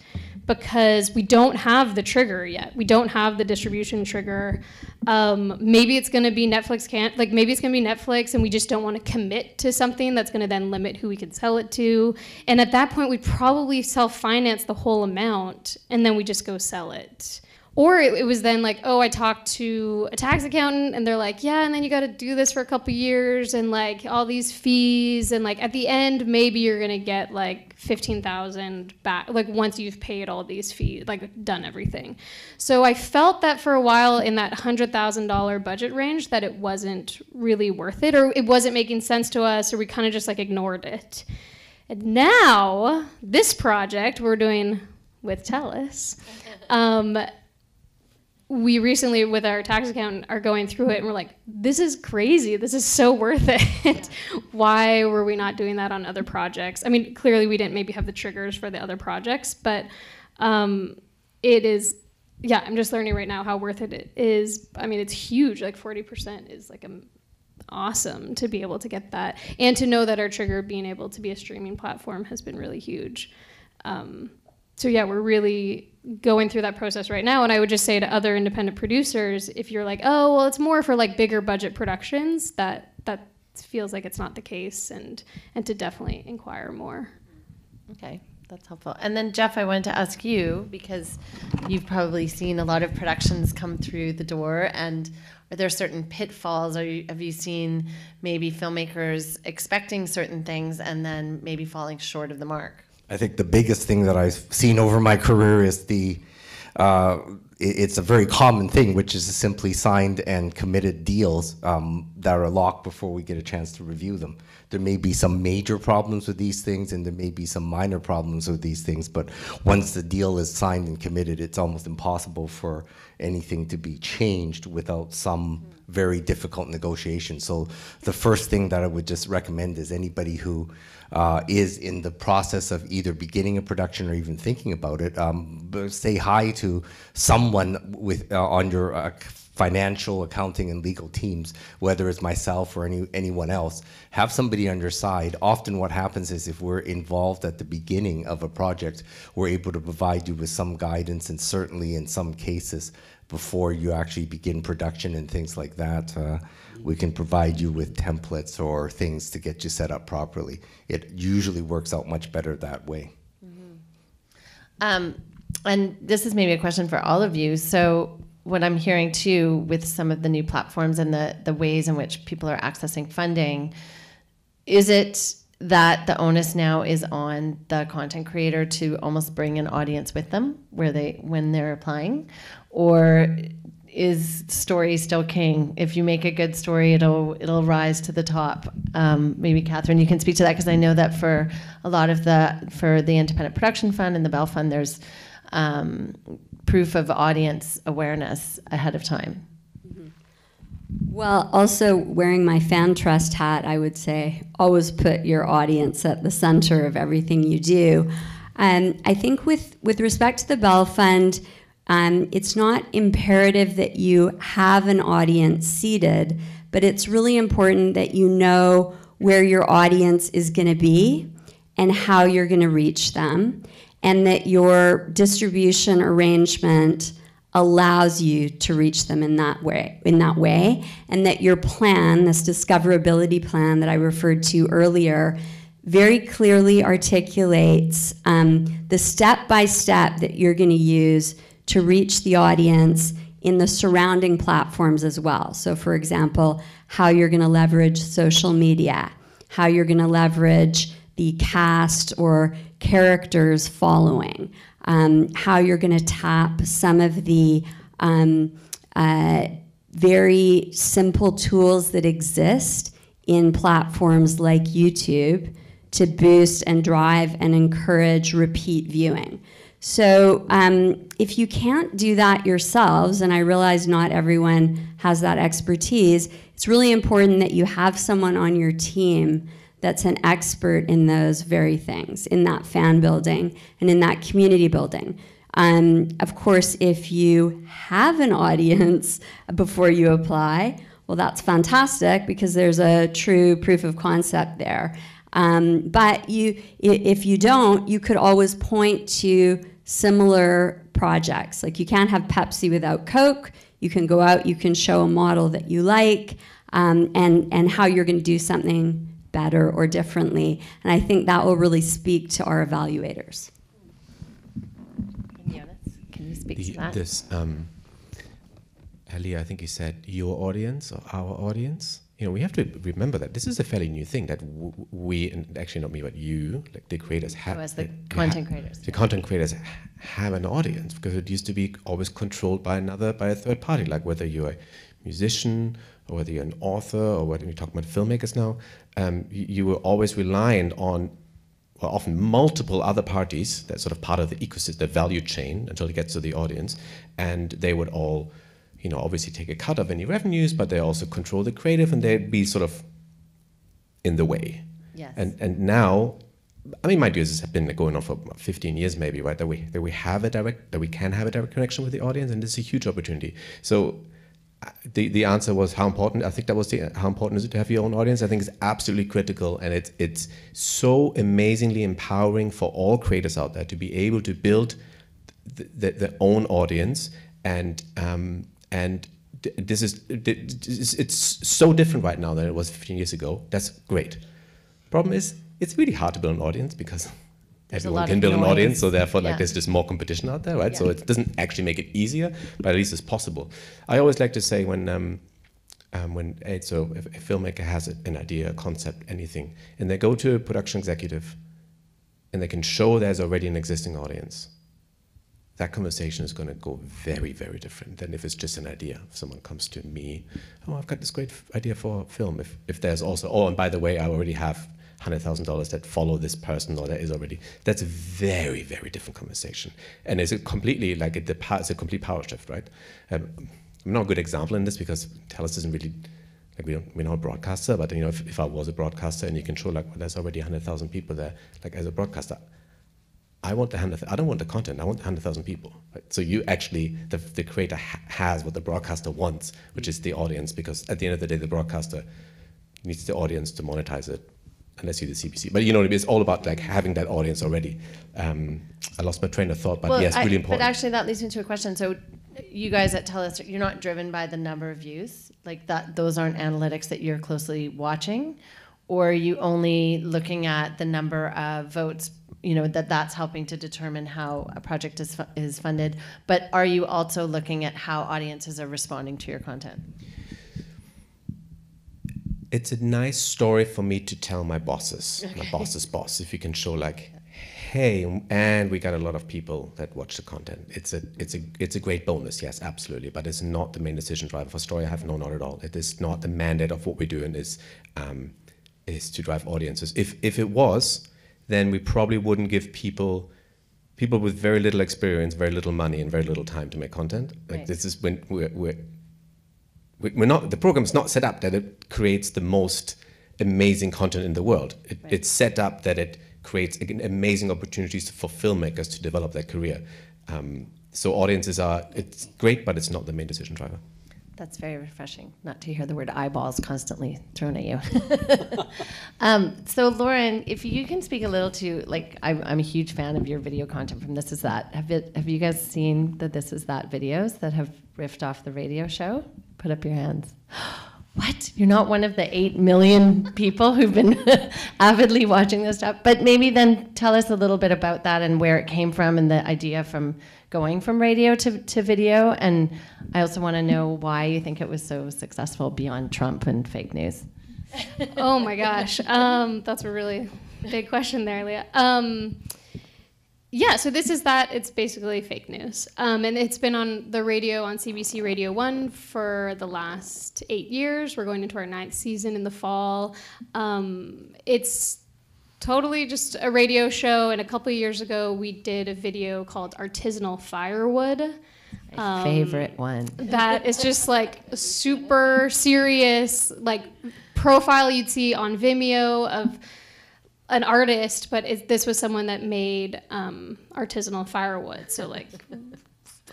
because we don't have the trigger yet. We don't have the distribution trigger. Um, maybe it's gonna be Netflix can't, like maybe it's gonna be Netflix and we just don't wanna commit to something that's gonna then limit who we can sell it to. And at that point, we'd probably self-finance the whole amount and then we just go sell it. Or it, it was then like, oh, I talked to a tax accountant and they're like, yeah, and then you got to do this for a couple years and like all these fees and like at the end maybe you're going to get like fifteen thousand back like once you've paid all these fees, like done everything. So I felt that for a while in that one hundred thousand dollar budget range that it wasn't really worth it or it wasn't making sense to us or we kind of just like ignored it. And now this project we're doing with Telus. Um, We recently, with our tax accountant, are going through it and we're like, this is crazy. This is so worth it. Yeah. Why were we not doing that on other projects? I mean, clearly we didn't maybe have the triggers for the other projects, but um, it is, yeah, I'm just learning right now how worth it it is. I mean, it's huge. Like forty percent is like a, awesome to be able to get that. And to know that our trigger being able to be a streaming platform has been really huge. Um, so yeah, we're really going through that process right now. And I would just say to other independent producers, if you're like, oh, well, it's more for like bigger budget productions, that that feels like it's not the case, and and to definitely inquire more. Okay, that's helpful. And then Jeff, I wanted to ask you, because you've probably seen a lot of productions come through the door, and are there certain pitfalls? Are you, have you seen maybe filmmakers expecting certain things and then maybe falling short of the mark? I think the biggest thing that I've seen over my career is the, uh, it's a very common thing, which is simply signed and committed deals um, that are locked before we get a chance to review them. There may be some major problems with these things and there may be some minor problems with these things, but once the deal is signed and committed, it's almost impossible for anything to be changed without some very difficult negotiation. So the first thing that I would just recommend is anybody who Uh, is in the process of either beginning a production or even thinking about it, um, say hi to someone with uh, on your uh, financial, accounting, and legal teams, whether it's myself or any anyone else. Have somebody on your side. Often what happens is if we're involved at the beginning of a project, we're able to provide you with some guidance, and certainly in some cases, before you actually begin production and things like that, uh, we can provide you with templates or things to get you set up properly. It usually works out much better that way. Mm-hmm. Um, and this is maybe a question for all of you. So what I'm hearing too with some of the new platforms and the, the ways in which people are accessing funding, is it that the onus now is on the content creator to almost bring an audience with them where they when they're applying? Or is story still king? If you make a good story, it'll it'll rise to the top. Um, maybe Catherine, you can speak to that, because I know that for a lot of the for the Independent Production Fund and the Bell Fund, there's um, proof of audience awareness ahead of time. Mm-hmm. Well, also wearing my fan trust hat, I would say always put your audience at the center of everything you do. Um, I think with with respect to the Bell Fund, Um, it's not imperative that you have an audience seated, but it's really important that you know where your audience is going to be and how you're going to reach them, and that your distribution arrangement allows you to reach them in that way, in that way, and that your plan, this discoverability plan that I referred to earlier, very clearly articulates um, the step-by-step that you're going to use to reach the audience in the surrounding platforms as well. So for example, how you're gonna leverage social media, how you're gonna leverage the cast or characters following, um, how you're gonna tap some of the um, uh, very simple tools that exist in platforms like YouTube to boost and drive and encourage repeat viewing. So um, if you can't do that yourselves, and I realize not everyone has that expertise, it's really important that you have someone on your team that's an expert in those very things, in that fan building and in that community building. Um, of course, if you have an audience before you apply, well, that's fantastic because there's a true proof of concept there. Um, but you, if you don't, you could always point to similar projects. Like you can't have Pepsi without Coke. You can go out, you can show a model that you like um, and, and how you're going to do something better or differently. And I think that will really speak to our evaluators. Jonas, can you speak the, to that? This, um, Leah, I think you said your audience or our audience. You know, we have to remember that this is a fairly new thing that w we, and actually not me, but you, like the creators have. Oh, as the like, content creators. The content creators ha have an audience because it used to be always controlled by another, by a third party, like whether you're a musician or whether you're an author or whether you're talking about filmmakers now, um, you, you were always reliant on, well, often multiple other parties that's sort of part of the ecosystem, the value chain until it gets to the audience, and they would all, you know, obviously take a cut of any revenues, but they also control the creative and they'd be sort of in the way. Yes. And and now, I mean, my views have been going on for fifteen years maybe, right? That we that we have a direct, that we can have a direct connection with the audience, and this is a huge opportunity. So the the answer was how important, I think that was the, how important is it to have your own audience? I think it's absolutely critical, and it's it's so amazingly empowering for all creators out there to be able to build the, the, their own audience and, um, and this is, it's so different right now than it was fifteen years ago. That's great. Problem is, it's really hard to build an audience because there's everyone can build an audience, so therefore, yeah, like there's just more competition out there, right? Yeah. So it doesn't actually make it easier, but at least it's possible. I always like to say when, um, um, when so if a filmmaker has an idea, a concept, anything, and they go to a production executive and they can show there's already an existing audience, that conversation is going to go very, very different than if it's just an idea. If someone comes to me, oh, I've got this great idea for a film. If, if there's also, oh, and by the way, I already have one hundred thousand dollars that follow this person, or that is already, that's a very, very different conversation. And it's a completely, like, it, it's a complete power shift, right? Um, I'm not a good example in this because Telus isn't really, like, we don't, we're not a broadcaster, but, you know, if, if I was a broadcaster and you can show, like, well, there's already one hundred thousand people there, like, as a broadcaster, I want the hundred. I don't want the content. I want the hundred thousand people. Right? So you actually, the, the creator ha has what the broadcaster wants, which is the audience. Because at the end of the day, the broadcaster needs the audience to monetize it, unless you're the C B C. But you know, it's all about like having that audience already. Um, I lost my train of thought, but well, yes, I, really important. But actually, that leads me to a question. So you guys at Telus, you're not driven by the number of views. Like that, those aren't analytics that you're closely watching, or are you only looking at the number of votes? You know, that that's helping to determine how a project is, fu is funded. But are you also looking at how audiences are responding to your content? It's a nice story for me to tell my bosses, okay. my boss's boss, if you can show like, hey, and we got a lot of people that watch the content. It's a, it's a, it's a great bonus, yes, absolutely. But it's not the main decision driver for Story Hive, no, not at all. It is not the mandate of what we're doing is, um, is to drive audiences. If, if it was, then we probably wouldn't give people, people with very little experience, very little money, and very little time to make content. Like right. This is when we're, we're, we're not, the program is not set up that it creates the most amazing content in the world. It, right. It's set up that it creates amazing opportunities for filmmakers to develop their career. Um, so audiences are, it's great, but it's not the main decision driver. That's very refreshing, not to hear the word eyeballs constantly thrown at you. um, so Lauren, if you can speak a little to, like, I'm, I'm a huge fan of your video content from This Is That. Have, it, have you guys seen the This Is That videos that have riffed off the radio show? Put up your hands. What? You're not one of the eight million people who've been avidly watching this stuff? But maybe then tell us a little bit about that and where it came from and the idea from going from radio to, to video, and I also want to know why you think it was so successful beyond Trump and fake news. Oh my gosh, um, that's a really big question there, Leah. Um, yeah, so This Is That, it's basically fake news. Um, and it's been on the radio, on C B C Radio one for the last eight years. We're going into our ninth season in the fall. Um, it's totally just a radio show, and a couple of years ago we did a video called Artisanal Firewood. My um, favorite one. That is just like super serious, like profile you'd see on Vimeo of an artist, but it, this was someone that made um, artisanal firewood. So like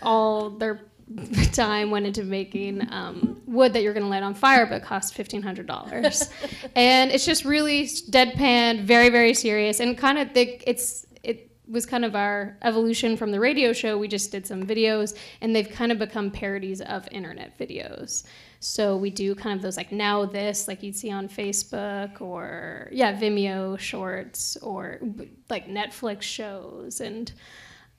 all their time went into making um, wood that you're going to light on fire, but cost fifteen hundred dollars. And it's just really deadpan, very, very serious. And kind of the, it's, it was kind of our evolution from the radio show. We just did some videos and they've kind of become parodies of internet videos. So we do kind of those like now this, like you'd see on Facebook or yeah, Vimeo shorts or like Netflix shows. And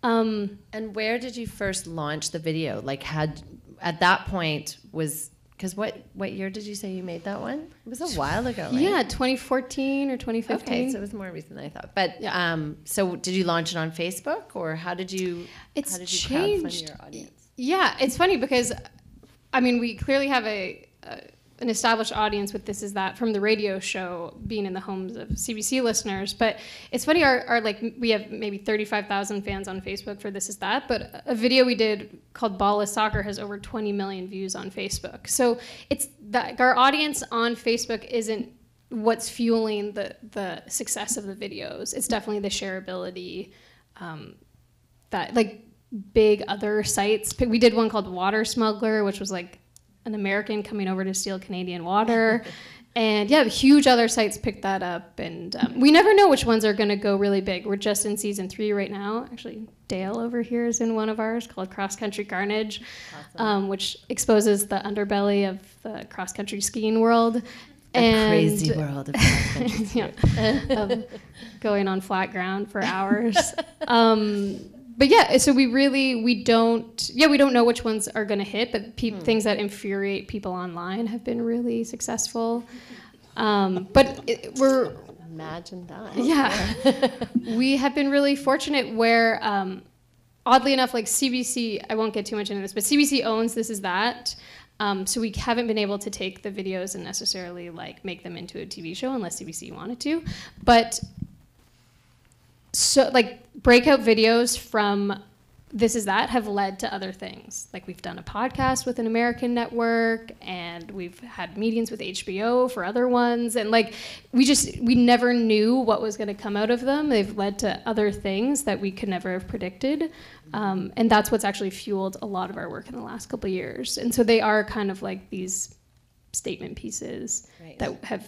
um, and where did you first launch the video? Like had at that point was, because what, what year did you say you made that one? It was a while ago, right? Yeah, twenty fourteen or twenty fifteen. Okay, so it was more recent than I thought. But yeah. um, so did you launch it on Facebook or how did you, it's how did you crowdfund your audience? Yeah, it's funny because I mean, we clearly have a, a an established audience with This Is That from the radio show being in the homes of C B C listeners. But it's funny, our, our like we have maybe thirty-five thousand fans on Facebook for This Is That, but a video we did called Ball is Soccer has over twenty million views on Facebook. So it's that our audience on Facebook isn't what's fueling the the success of the videos. It's definitely the shareability um, that like. Big other sites. We did one called Water Smuggler, which was like an American coming over to steal Canadian water. And yeah, huge other sites picked that up. And um, we never know which ones are going to go really big. We're just in season three right now. Actually, Dale over here is in one of ours called Cross Country Carnage, awesome. um, which exposes the underbelly of the cross country skiing world. A and crazy world of, yeah, of going on flat ground for hours. Um, But yeah, so we really, we don't, yeah, we don't know which ones are going to hit, but pe hmm. things that infuriate people online have been really successful. Um, but it, we're... Imagine that. Yeah. yeah. We have been really fortunate where, um, oddly enough, like C B C, I won't get too much into this, but C B C owns This Is That. Um, so we haven't been able to take the videos and necessarily like make them into a T V show unless C B C wanted to. But... So like breakout videos from This Is That have led to other things. Like we've done a podcast with an American network and we've had meetings with H B O for other ones. And like, we just, we never knew what was gonna come out of them. They've led to other things that we could never have predicted. Um, and that's what's actually fueled a lot of our work in the last couple of years. And so they are kind of like these statement pieces right. that have,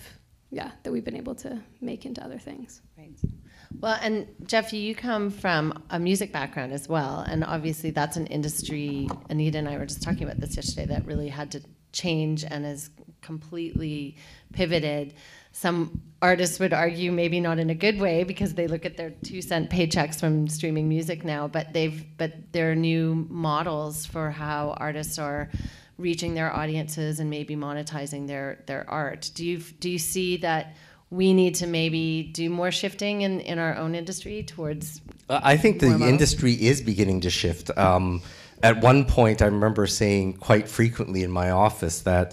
yeah, that we've been able to make into other things. Right. Well, and Jeff, you come from a music background as well, and obviously that's an industry, Anita and I were just talking about this yesterday, that really had to change and has completely pivoted. Some artists would argue maybe not in a good way because they look at their two-cent paychecks from streaming music now, but they've but there are new models for how artists are reaching their audiences and maybe monetizing their, their art. Do you, do you see that... we need to maybe do more shifting in, in our own industry towards... Uh, I think the models. Industry is beginning to shift. Um, at one point, I remember saying quite frequently in my office that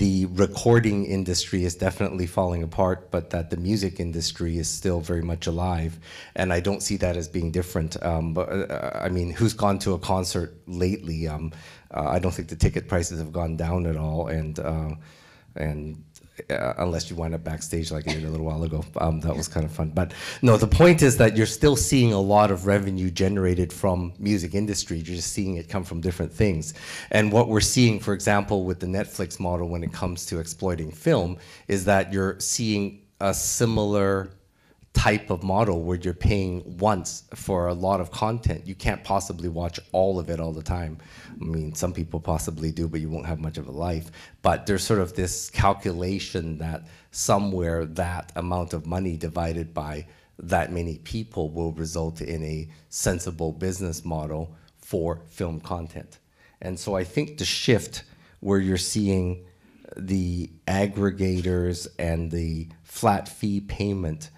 the recording industry is definitely falling apart, but that the music industry is still very much alive. And I don't see that as being different. Um, but, uh, I mean, who's gone to a concert lately? Um, uh, I don't think the ticket prices have gone down at all. And uh, and... Uh, unless you wind up backstage like I did a little while ago. Um, that was kind of fun. But no, the point is that you're still seeing a lot of revenue generated from music industry. You're just seeing it come from different things. And what we're seeing, for example, with the Netflix model when it comes to exploiting film is that you're seeing a similar type of model where you're paying once for a lot of content. You can't possibly watch all of it all the time. I mean, some people possibly do, but you won't have much of a life. But there's sort of this calculation that somewhere that amount of money divided by that many people will result in a sensible business model for film content. And so I think the shift where you're seeing the aggregators and the flat fee payment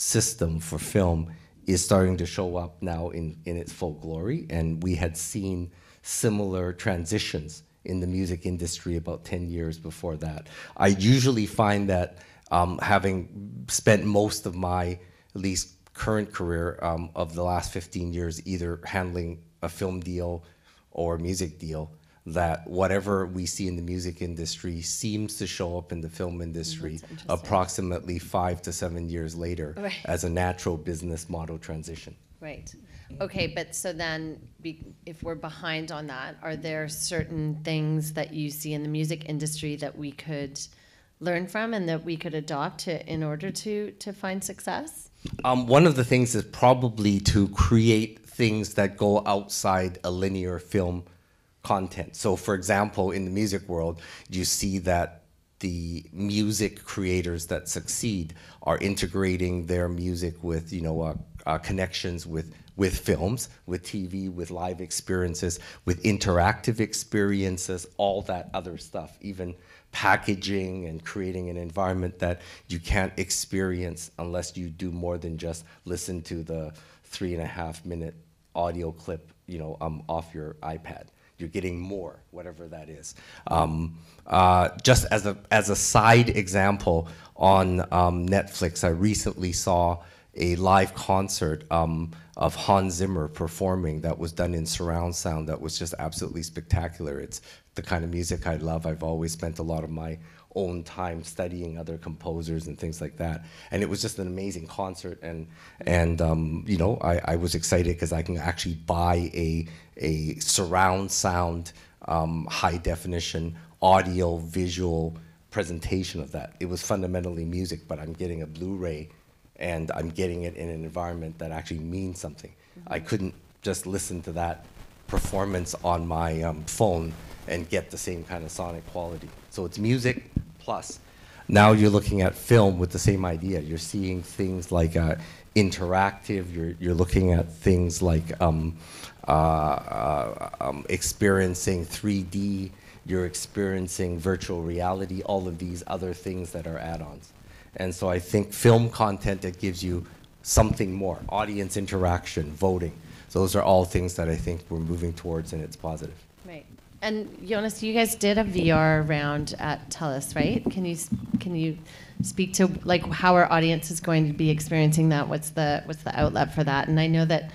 system for film is starting to show up now in, in its full glory. And we had seen similar transitions in the music industry about ten years before that. I usually find that um, having spent most of my at least current career um, of the last fifteen years either handling a film deal or a music deal, that whatever we see in the music industry seems to show up in the film industry approximately five to seven years later right. as a natural business model transition. Right. Okay, but so then be, if we're behind on that, are there certain things that you see in the music industry that we could learn from and that we could adopt to, in order to, to find success? Um, one of the things is probably to create things that go outside a linear film content. So for example, in the music world, you see that the music creators that succeed are integrating their music with, you know, uh, uh, connections with with films, with T V, with live experiences, with interactive experiences, all that other stuff, even packaging and creating an environment that you can't experience unless you do more than just listen to the three and a half minute audio clip, you know, um, off your iPad. You're getting more, whatever that is. Um, uh, just as a, as a side example, on um, Netflix, I recently saw a live concert um, of Hans Zimmer performing that was done in surround sound that was just absolutely spectacular. It's the kind of music I love. I've always spent a lot of my own time studying other composers and things like that. And it was just an amazing concert. And, and um, you know, I, I was excited because I can actually buy a, a surround sound, um, high definition, audio, visual presentation of that. It was fundamentally music, but I'm getting a Blu-ray and I'm getting it in an environment that actually means something. Mm-hmm. I couldn't just listen to that performance on my um, phone and get the same kind of sonic quality. So it's music plus. Now you're looking at film with the same idea. You're seeing things like uh, interactive. You're, you're looking at things like um, uh, uh, um, experiencing three D. You're experiencing virtual reality, all of these other things that are add-ons. And so I think film content that gives you something more, audience interaction, voting. So those are all things that I think we're moving towards, and it's positive. Right. And Jonas, you guys did a V R round at Telus, right? Can you can you speak to like how our audience is going to be experiencing that? What's the what's the outlet for that? And I know that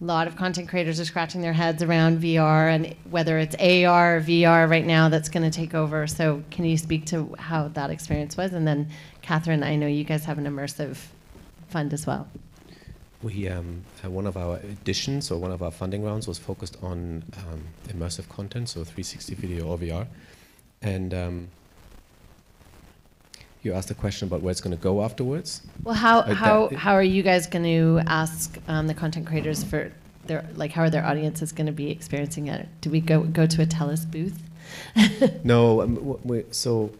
a lot of content creators are scratching their heads around V R and whether it's A R or V R right now that's going to take over. So can you speak to how that experience was? And then Catherine, I know you guys have an immersive fund as well. We, um, one of our editions or one of our funding rounds was focused on um, immersive content, so three sixty video or V R. And um, you asked a question about where it's going to go afterwards. Well, how uh, how how are you guys going to ask um, the content creators for their like how are their audiences going to be experiencing it? Do we go go to a Telus booth? No, um, we, so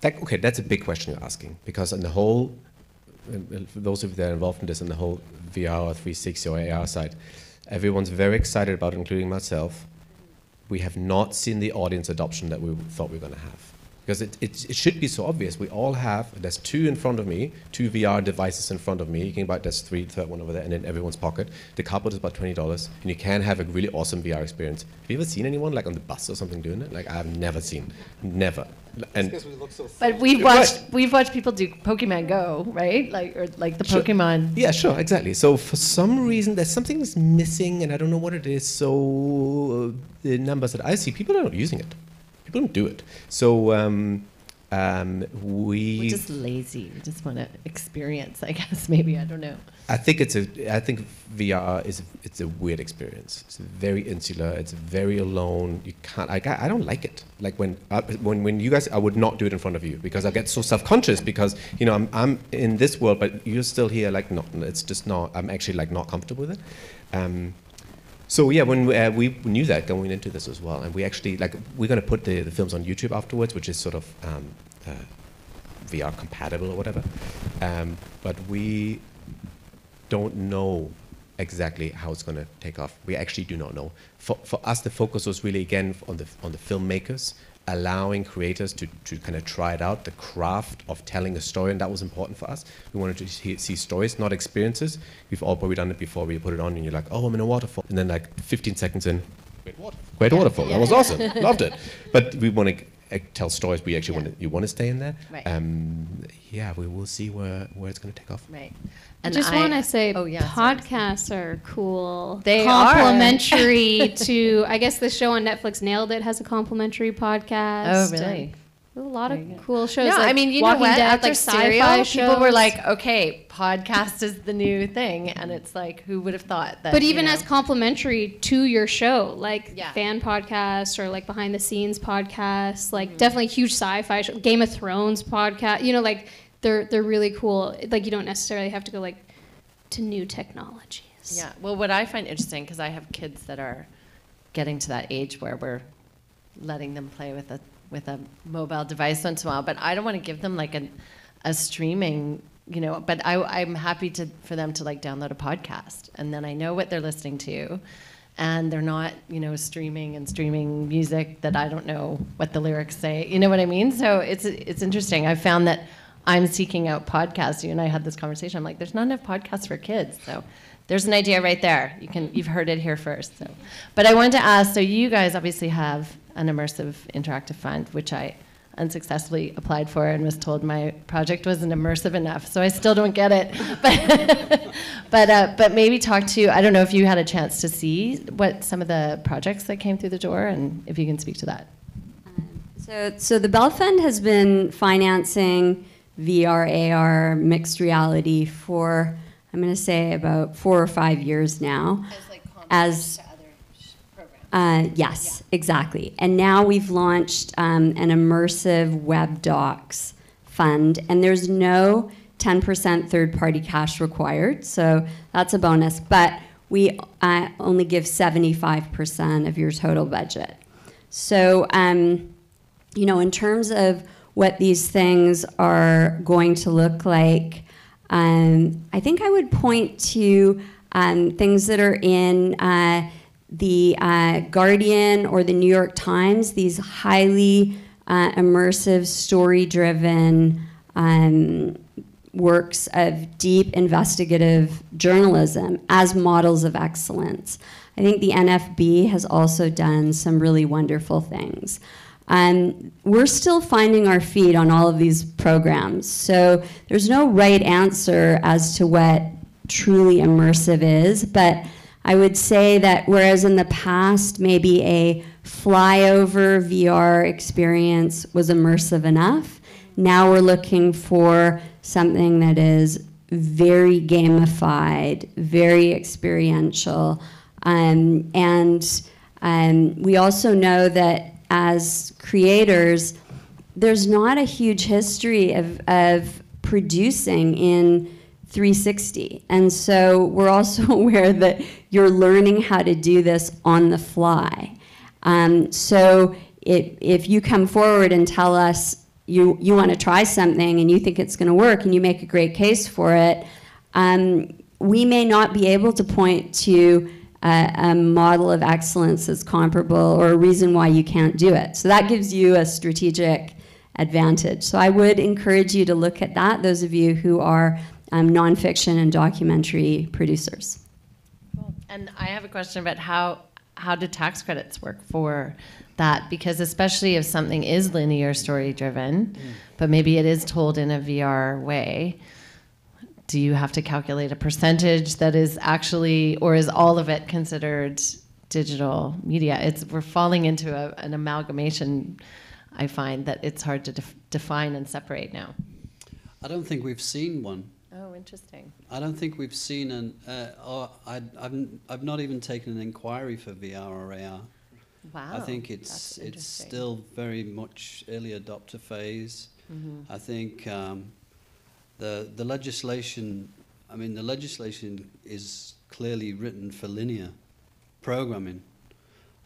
that, okay, that's a big question you're asking because in the whole. For those of you that are involved in this in the whole V R or three sixty or A R side, everyone's very excited about it, including myself. We have not seen the audience adoption that we thought we were going to have. Because it, it, it should be so obvious. We all have, there's two in front of me, two V R devices in front of me. You can buy, there's three, third one over there, and in everyone's pocket. The cardboard is about twenty dollars, and you can have a really awesome V R experience. Have you ever seen anyone like on the bus or something doing it? Like I've never seen, never. And we look so but we've watched, right. we've watched people do Pokemon Go, right? Like, or like the sure. Pokemon. Yeah, sure, exactly. So for some reason, there's something that's missing, and I don't know what it is. So the numbers that I see, people are not using it. People don't do it. So um, um, we... We're just lazy. We just want to experience, I guess, maybe. I don't know. I think it's a... I think V R is... It's a weird experience. It's very insular. It's very alone. You can't... I, I don't like it. Like when, I, when when you guys... I would not do it in front of you because I get so self-conscious because, you know, I'm, I'm in this world, but you're still here. Like, no, it's just not... I'm actually, like, not comfortable with it. Um, So yeah, when we, uh, we knew that going into this as well, and we actually like we're going to put the, the films on YouTube afterwards, which is sort of um, uh, V R compatible or whatever. Um, but we don't know exactly how it's going to take off. We actually do not know. For for us, the focus was really again on the on the filmmakers, allowing creators to to kind of try it out, the craft of telling a story, and that was important for us. We wanted to see, see stories, not experiences. We've all probably done it before. We put it on, and you're like, oh, I'm in a waterfall, and then like fifteen seconds in, great waterfall. Great waterfall. That was awesome. Loved it. But we want to tell stories, but you actually yeah. want to, you want to stay in there. Right. Um, yeah, we will see where where it's going to take off. Right. And I just want to say, oh, yeah, podcasts are cool. They complimentary are. to, I guess the show on Netflix, Nailed It, has a complimentary podcast. Oh, really? A lot of cool shows. No, like I mean, you Walking know what? Dead, after like Serial, people were like, okay, podcast is the new thing. And it's like, who would have thought that? But even you know, as complimentary to your show, like yeah. fan podcasts or like behind the scenes podcasts, like mm-hmm. definitely huge sci-fi show, Game of Thrones podcast, you know, like they're, they're really cool. Like you don't necessarily have to go like to new technologies. Yeah. Well, what I find interesting, because I have kids that are getting to that age where we're letting them play with a with a mobile device once in a while, but I don't want to give them like a, a streaming, you know, but I, I'm happy to for them to like download a podcast, and then I know what they're listening to, and they're not, you know, streaming and streaming music that I don't know what the lyrics say, you know what I mean? So it's it's interesting. I found that I'm seeking out podcasts. You and I had this conversation. I'm like, there's not enough podcasts for kids, so there's an idea right there. You can, you've heard it here first. So, but I wanted to ask, so you guys obviously have an immersive interactive fund, which I unsuccessfully applied for and was told my project wasn't immersive enough, so I still don't get it. But but, uh, but maybe talk to, I don't know if you had a chance to see what some of the projects that came through the door, and if you can speak to that. Um, so, so the Bell Fund has been financing V R, A R, mixed reality for, I'm gonna say about four or five years now. As like as, to other programs. Uh, yes, yeah. exactly. And now we've launched um, an immersive web docs fund, and there's no ten percent third-party cash required, so that's a bonus, but we uh, only give seventy-five percent of your total budget. So, um, you know, in terms of what these things are going to look like, Um, I think I would point to um, things that are in uh, the uh, Guardian or the New York Times, these highly uh, immersive, story-driven um, works of deep investigative journalism as models of excellence. I think the N F B has also done some really wonderful things. Um, we're still finding our feet on all of these programs, so there's no right answer as to what truly immersive is, but I would say that whereas in the past maybe a flyover V R experience was immersive enough, now we're looking for something that is very gamified, very experiential, um, and um, we also know that as creators, there's not a huge history of, of producing in three sixty. And so we're also aware that you're learning how to do this on the fly. Um, so it, if you come forward and tell us you, you want to try something and you think it's going to work and you make a great case for it, um, we may not be able to point to a model of excellence that's comparable or a reason why you can't do it. So that gives you a strategic advantage. So I would encourage you to look at that, those of you who are um, nonfiction and documentary producers. Cool. And I have a question about how, how do tax credits work for that? Because especially if something is linear story driven, mm. but maybe it is told in a V R way, do you have to calculate a percentage that is actually, or is all of it considered digital media? It's, we're falling into a, an amalgamation, I find, that it's hard to def define and separate now. I don't think we've seen one. Oh, interesting. I don't think we've seen an, uh, or I, I've, I've not even taken an inquiry for V R or A R. Wow. I think it's, it's still very much early adopter phase. Mm-hmm. I think, um, The, the legislation, I mean, the legislation is clearly written for linear programming.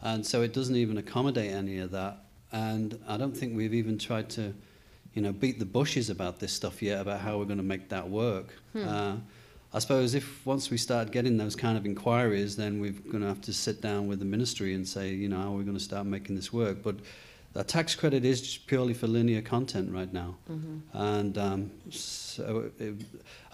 And so it doesn't even accommodate any of that. And I don't think we've even tried to, you know, beat the bushes about this stuff yet, about how we're going to make that work. Hmm. Uh, I suppose if once we start getting those kind of inquiries, then we're going to have to sit down with the ministry and say, you know, how are we going to start making this work? But the tax credit is just purely for linear content right now, mm-hmm. and um, so it,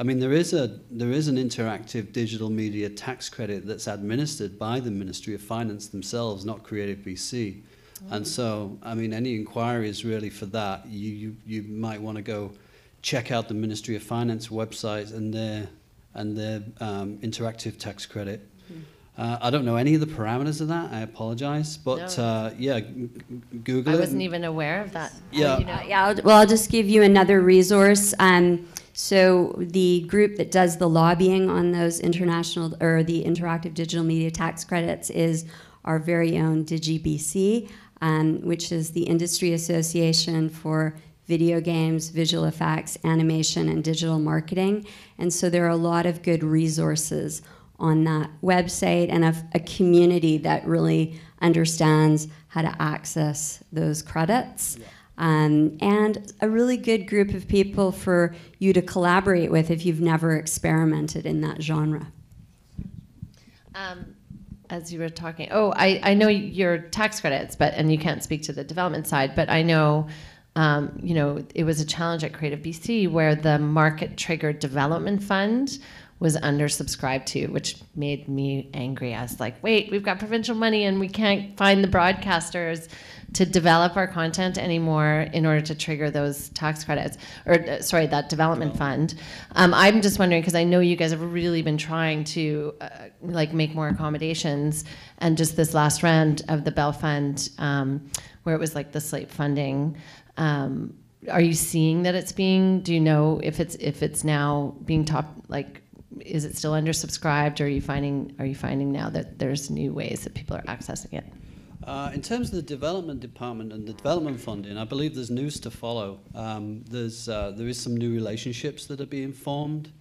I mean there is a there is an interactive digital media tax credit that's administered by the Ministry of Finance themselves, not Creative B C, Mm. And so, I mean, any inquiries really for that, you, you, you might want to go check out the Ministry of Finance website and their, and their um, interactive tax credit. Mm. Uh, I don't know any of the parameters of that. I apologize, but no. uh, yeah, g Google it. I wasn't even aware of that. Yeah, uh, you know, yeah. I'll, well, I'll just give you another resource. Um, so the group that does the lobbying on those international or the interactive digital media tax credits is our very own DigiBC, um, which is the industry association for video games, visual effects, animation, and digital marketing. And so there are a lot of good resources on that website, and a, a community that really understands how to access those credits. Yeah. Um, and a really good group of people for you to collaborate with if you've never experimented in that genre. Um, as you were talking, oh, I, I know your tax credits, but and you can't speak to the development side, but I know um, you know, it was a challenge at Creative B C where the market triggered development fund was undersubscribed to, which made me angry. I was like, wait, we've got provincial money and we can't find the broadcasters to develop our content anymore in order to trigger those tax credits, or uh, sorry, that development fund. Um, I'm just wondering, because I know you guys have really been trying to uh, like make more accommodations, and just this last round of the Bell Fund, um, where it was like the slate funding, um, are you seeing that it's being, do you know if it's, if it's now being top, like, is it still undersubscribed, or are you finding are you finding now that there's new ways that people are accessing it? Uh, in terms of the development department and the development funding, I believe there's news to follow. Um, there's uh, there is some new relationships that are being formed.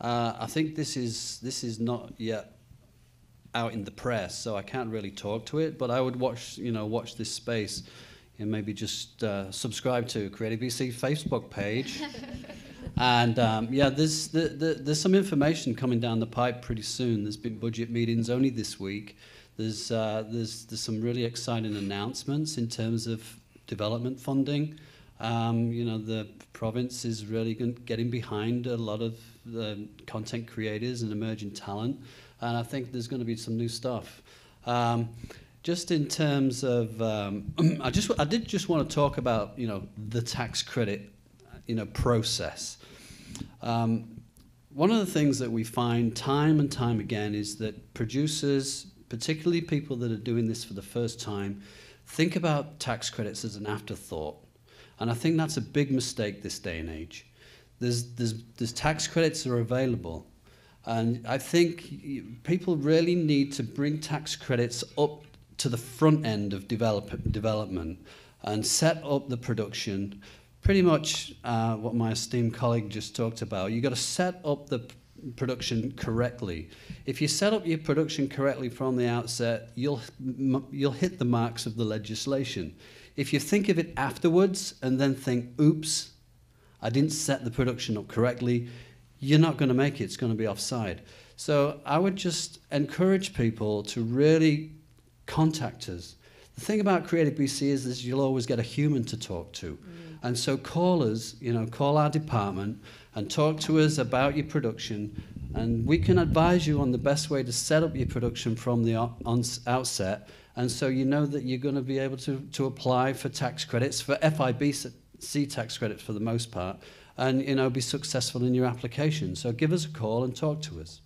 Uh, I think this is this is not yet out in the press, so I can't really talk to it. But I would watch you know watch this space, and maybe just uh, subscribe to Creative B C Facebook page. And um, yeah, there's, the, the, there's some information coming down the pipe pretty soon. There's been budget meetings only this week. There's, uh, there's, there's some really exciting announcements in terms of development funding. Um, you know, the province is really getting behind a lot of the content creators and emerging talent. And I think there's going to be some new stuff. Um, Just in terms of, um, I just I did just want to talk about you know the tax credit, you know process. Um, one of the things that we find time and time again is that producers, particularly people that are doing this for the first time, think about tax credits as an afterthought, and I think that's a big mistake this day and age. There's there's, there's tax credits that are available, and I think people really need to bring tax credits up to the front end of develop, development and set up the production. Pretty much uh, what my esteemed colleague just talked about. You've got to set up the production correctly. If you set up your production correctly from the outset, you'll, you'll hit the marks of the legislation. If you think of it afterwards and then think, oops, I didn't set the production up correctly, you're not going to make it. It's going to be offside. So I would just encourage people to really contact us. The thing about Creative B C is that you'll always get a human to talk to. Mm. And so call us, you know, call our department and talk to us about your production, and we can advise you on the best way to set up your production from the on outset, and so you know that you're going to be able to, to apply for tax credits, for F I B C tax credits for the most part, and, you know, be successful in your application. So give us a call and talk to us.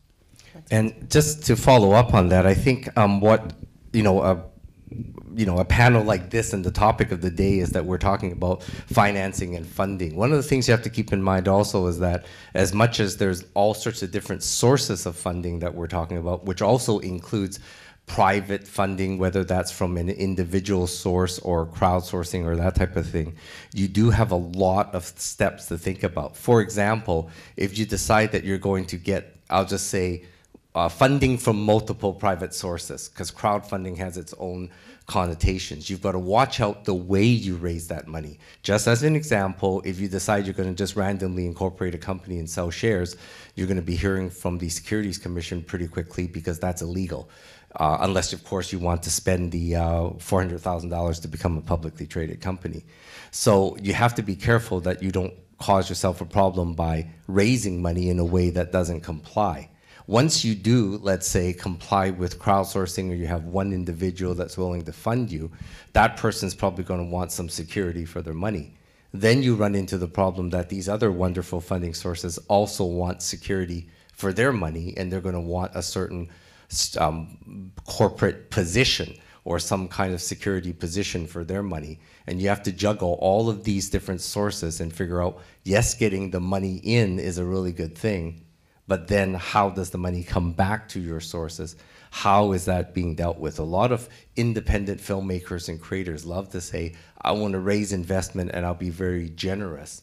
And just to follow up on that, I think um, what you know, a, you know, a panel like this and the topic of the day is that we're talking about financing and funding. One of the things you have to keep in mind also is that as much as there's all sorts of different sources of funding that we're talking about, which also includes private funding, whether that's from an individual source or crowdsourcing or that type of thing, you do have a lot of steps to think about. For example, if you decide that you're going to get, I'll just say, Uh, funding from multiple private sources, because crowdfunding has its own connotations. You've got to watch out the way you raise that money. Just as an example, if you decide you're going to just randomly incorporate a company and sell shares, you're going to be hearing from the Securities Commission pretty quickly, because that's illegal. Uh, unless, of course, you want to spend the uh, four hundred thousand dollars to become a publicly traded company. So you have to be careful that you don't cause yourself a problem by raising money in a way that doesn't comply. Once you do, let's say, comply with crowdsourcing, or you have one individual that's willing to fund you, that person's probably going to want some security for their money. Then you run into the problem that these other wonderful funding sources also want security for their money, and they're going to want a certain um, corporate position or some kind of security position for their money. And you have to juggle all of these different sources and figure out, yes, getting the money in is a really good thing, but then how does the money come back to your sources? How is that being dealt with? A lot of independent filmmakers and creators love to say, I want to raise investment and I'll be very generous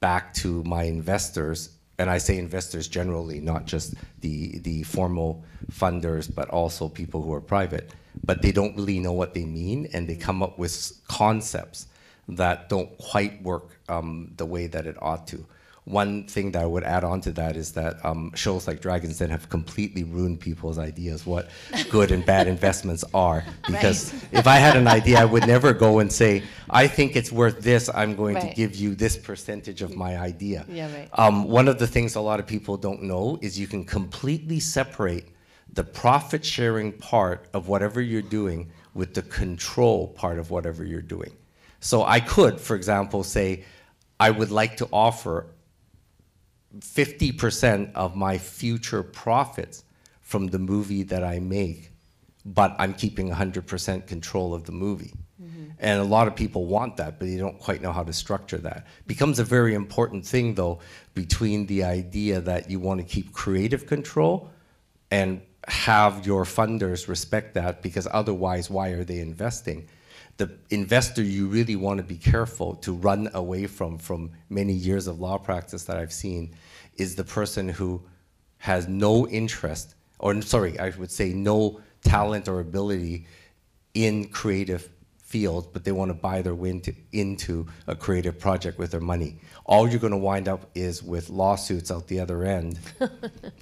back to my investors. And I say investors generally, not just the, the formal funders, but also people who are private. But they don't really know what they mean, and they come up with concepts that don't quite work um, the way that it ought to. One thing that I would add on to that is that um, shows like Dragon's Den have completely ruined people's ideas what good and bad investments are. Because right. if I had an idea, I would never go and say, I think it's worth this, I'm going right. to give you this percentage of my idea. Yeah, right. um, one of the things a lot of people don't know is you can completely separate the profit-sharing part of whatever you're doing with the control part of whatever you're doing. So I could, for example, say, I would like to offer fifty percent of my future profits from the movie that I make, but I'm keeping one hundred percent control of the movie. Mm-hmm. And a lot of people want that, but they don't quite know how to structure that. Becomes a very important thing, though, between the idea that you want to keep creative control and have your funders respect that, because otherwise, why are they investing? The investor you really want to be careful to run away from, from many years of law practice that I've seen, is the person who has no interest, or sorry, I would say no talent or ability in creative fields, but they want to buy their way into, into a creative project with their money. All you're going to wind up is with lawsuits out the other end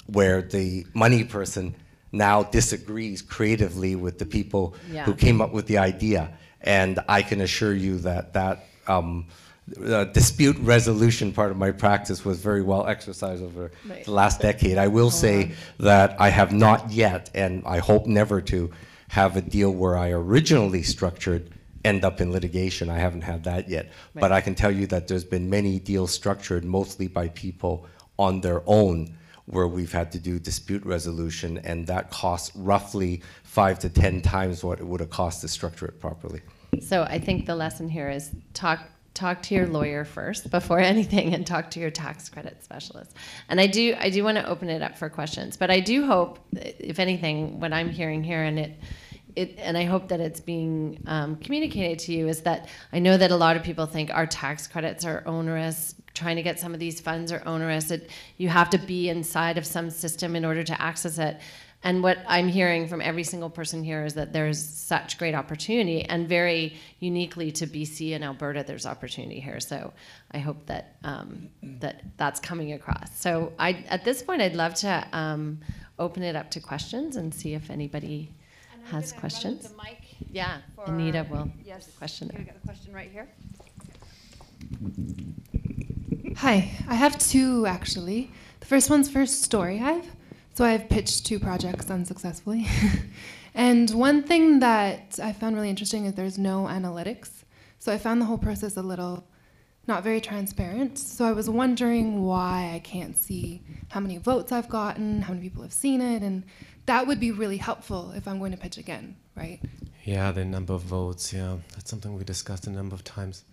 where the money person now disagrees creatively with the people yeah. who came up with the idea. And I can assure you that that um, uh, dispute resolution part of my practice was very well exercised over right. the last decade. I will oh, say wow. that I have not yet, and I hope never to, have a deal where I originally structured end up in litigation. I haven't had that yet. Right. But I can tell you that there's been many deals structured mostly by people on their own where we've had to do dispute resolution, and that costs roughly five to ten times what it would have cost to structure it properly. So I think the lesson here is talk talk to your lawyer first before anything, and talk to your tax credit specialist. And I do I do want to open it up for questions, but I do hope, if anything, what I'm hearing here, and it It, and I hope that it's being um, communicated to you, is that I know that a lot of people think our tax credits are onerous, trying to get some of these funds are onerous, it, you have to be inside of some system in order to access it. And what I'm hearing from every single person here is that there's such great opportunity, and very uniquely to B C and Alberta, there's opportunity here. So I hope that um, that that's coming across. So I, at this point, I'd love to um, open it up to questions and see if anybody has questions. The mic yeah, for, Anita will yes. question it. We got a question right here. Hi, I have two actually. The first one's for Story Hive. So I've pitched two projects unsuccessfully. And one thing that I found really interesting is there's no analytics. So I found the whole process a little not very transparent. So I was wondering why I can't see how many votes I've gotten, how many people have seen it, and that would be really helpful if I'm going to pitch again, right? Yeah, the number of votes, yeah. That's something we discussed a number of times.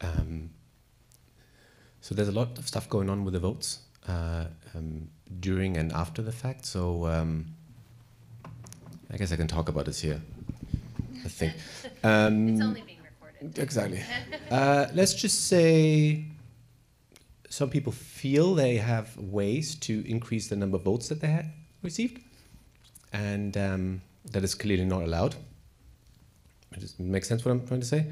Um, so there's a lot of stuff going on with the votes uh, um, during and after the fact. So um, I guess I can talk about this here, I think. Um, it's only being recorded. Exactly. uh, let's just say some people feel they have ways to increase the number of votes that they had received, and um, that is clearly not allowed. It just makes sense what I'm trying to say.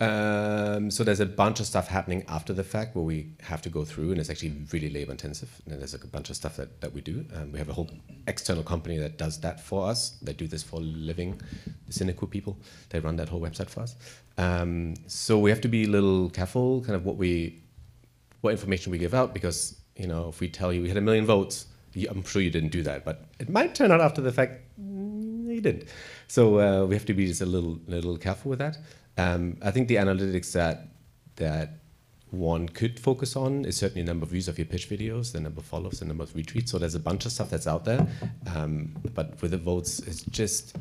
Um, so there's a bunch of stuff happening after the fact where we have to go through, and it's actually really labor intensive. And there's like a bunch of stuff that, that we do. Um, we have a whole external company that does that for us. They do this for a living, the Cynical people. They run that whole website for us. Um, so we have to be a little careful kind of what we what information we give out, because you know, if we tell you we had a million votes, I'm sure you didn't do that, but it might turn out after the fact you didn't. So uh, we have to be just a little, little careful with that. Um, I think the analytics that that one could focus on is certainly the number of views of your pitch videos, the number of follows, the number of retweets. So there's a bunch of stuff that's out there, um, but with the votes, it's just,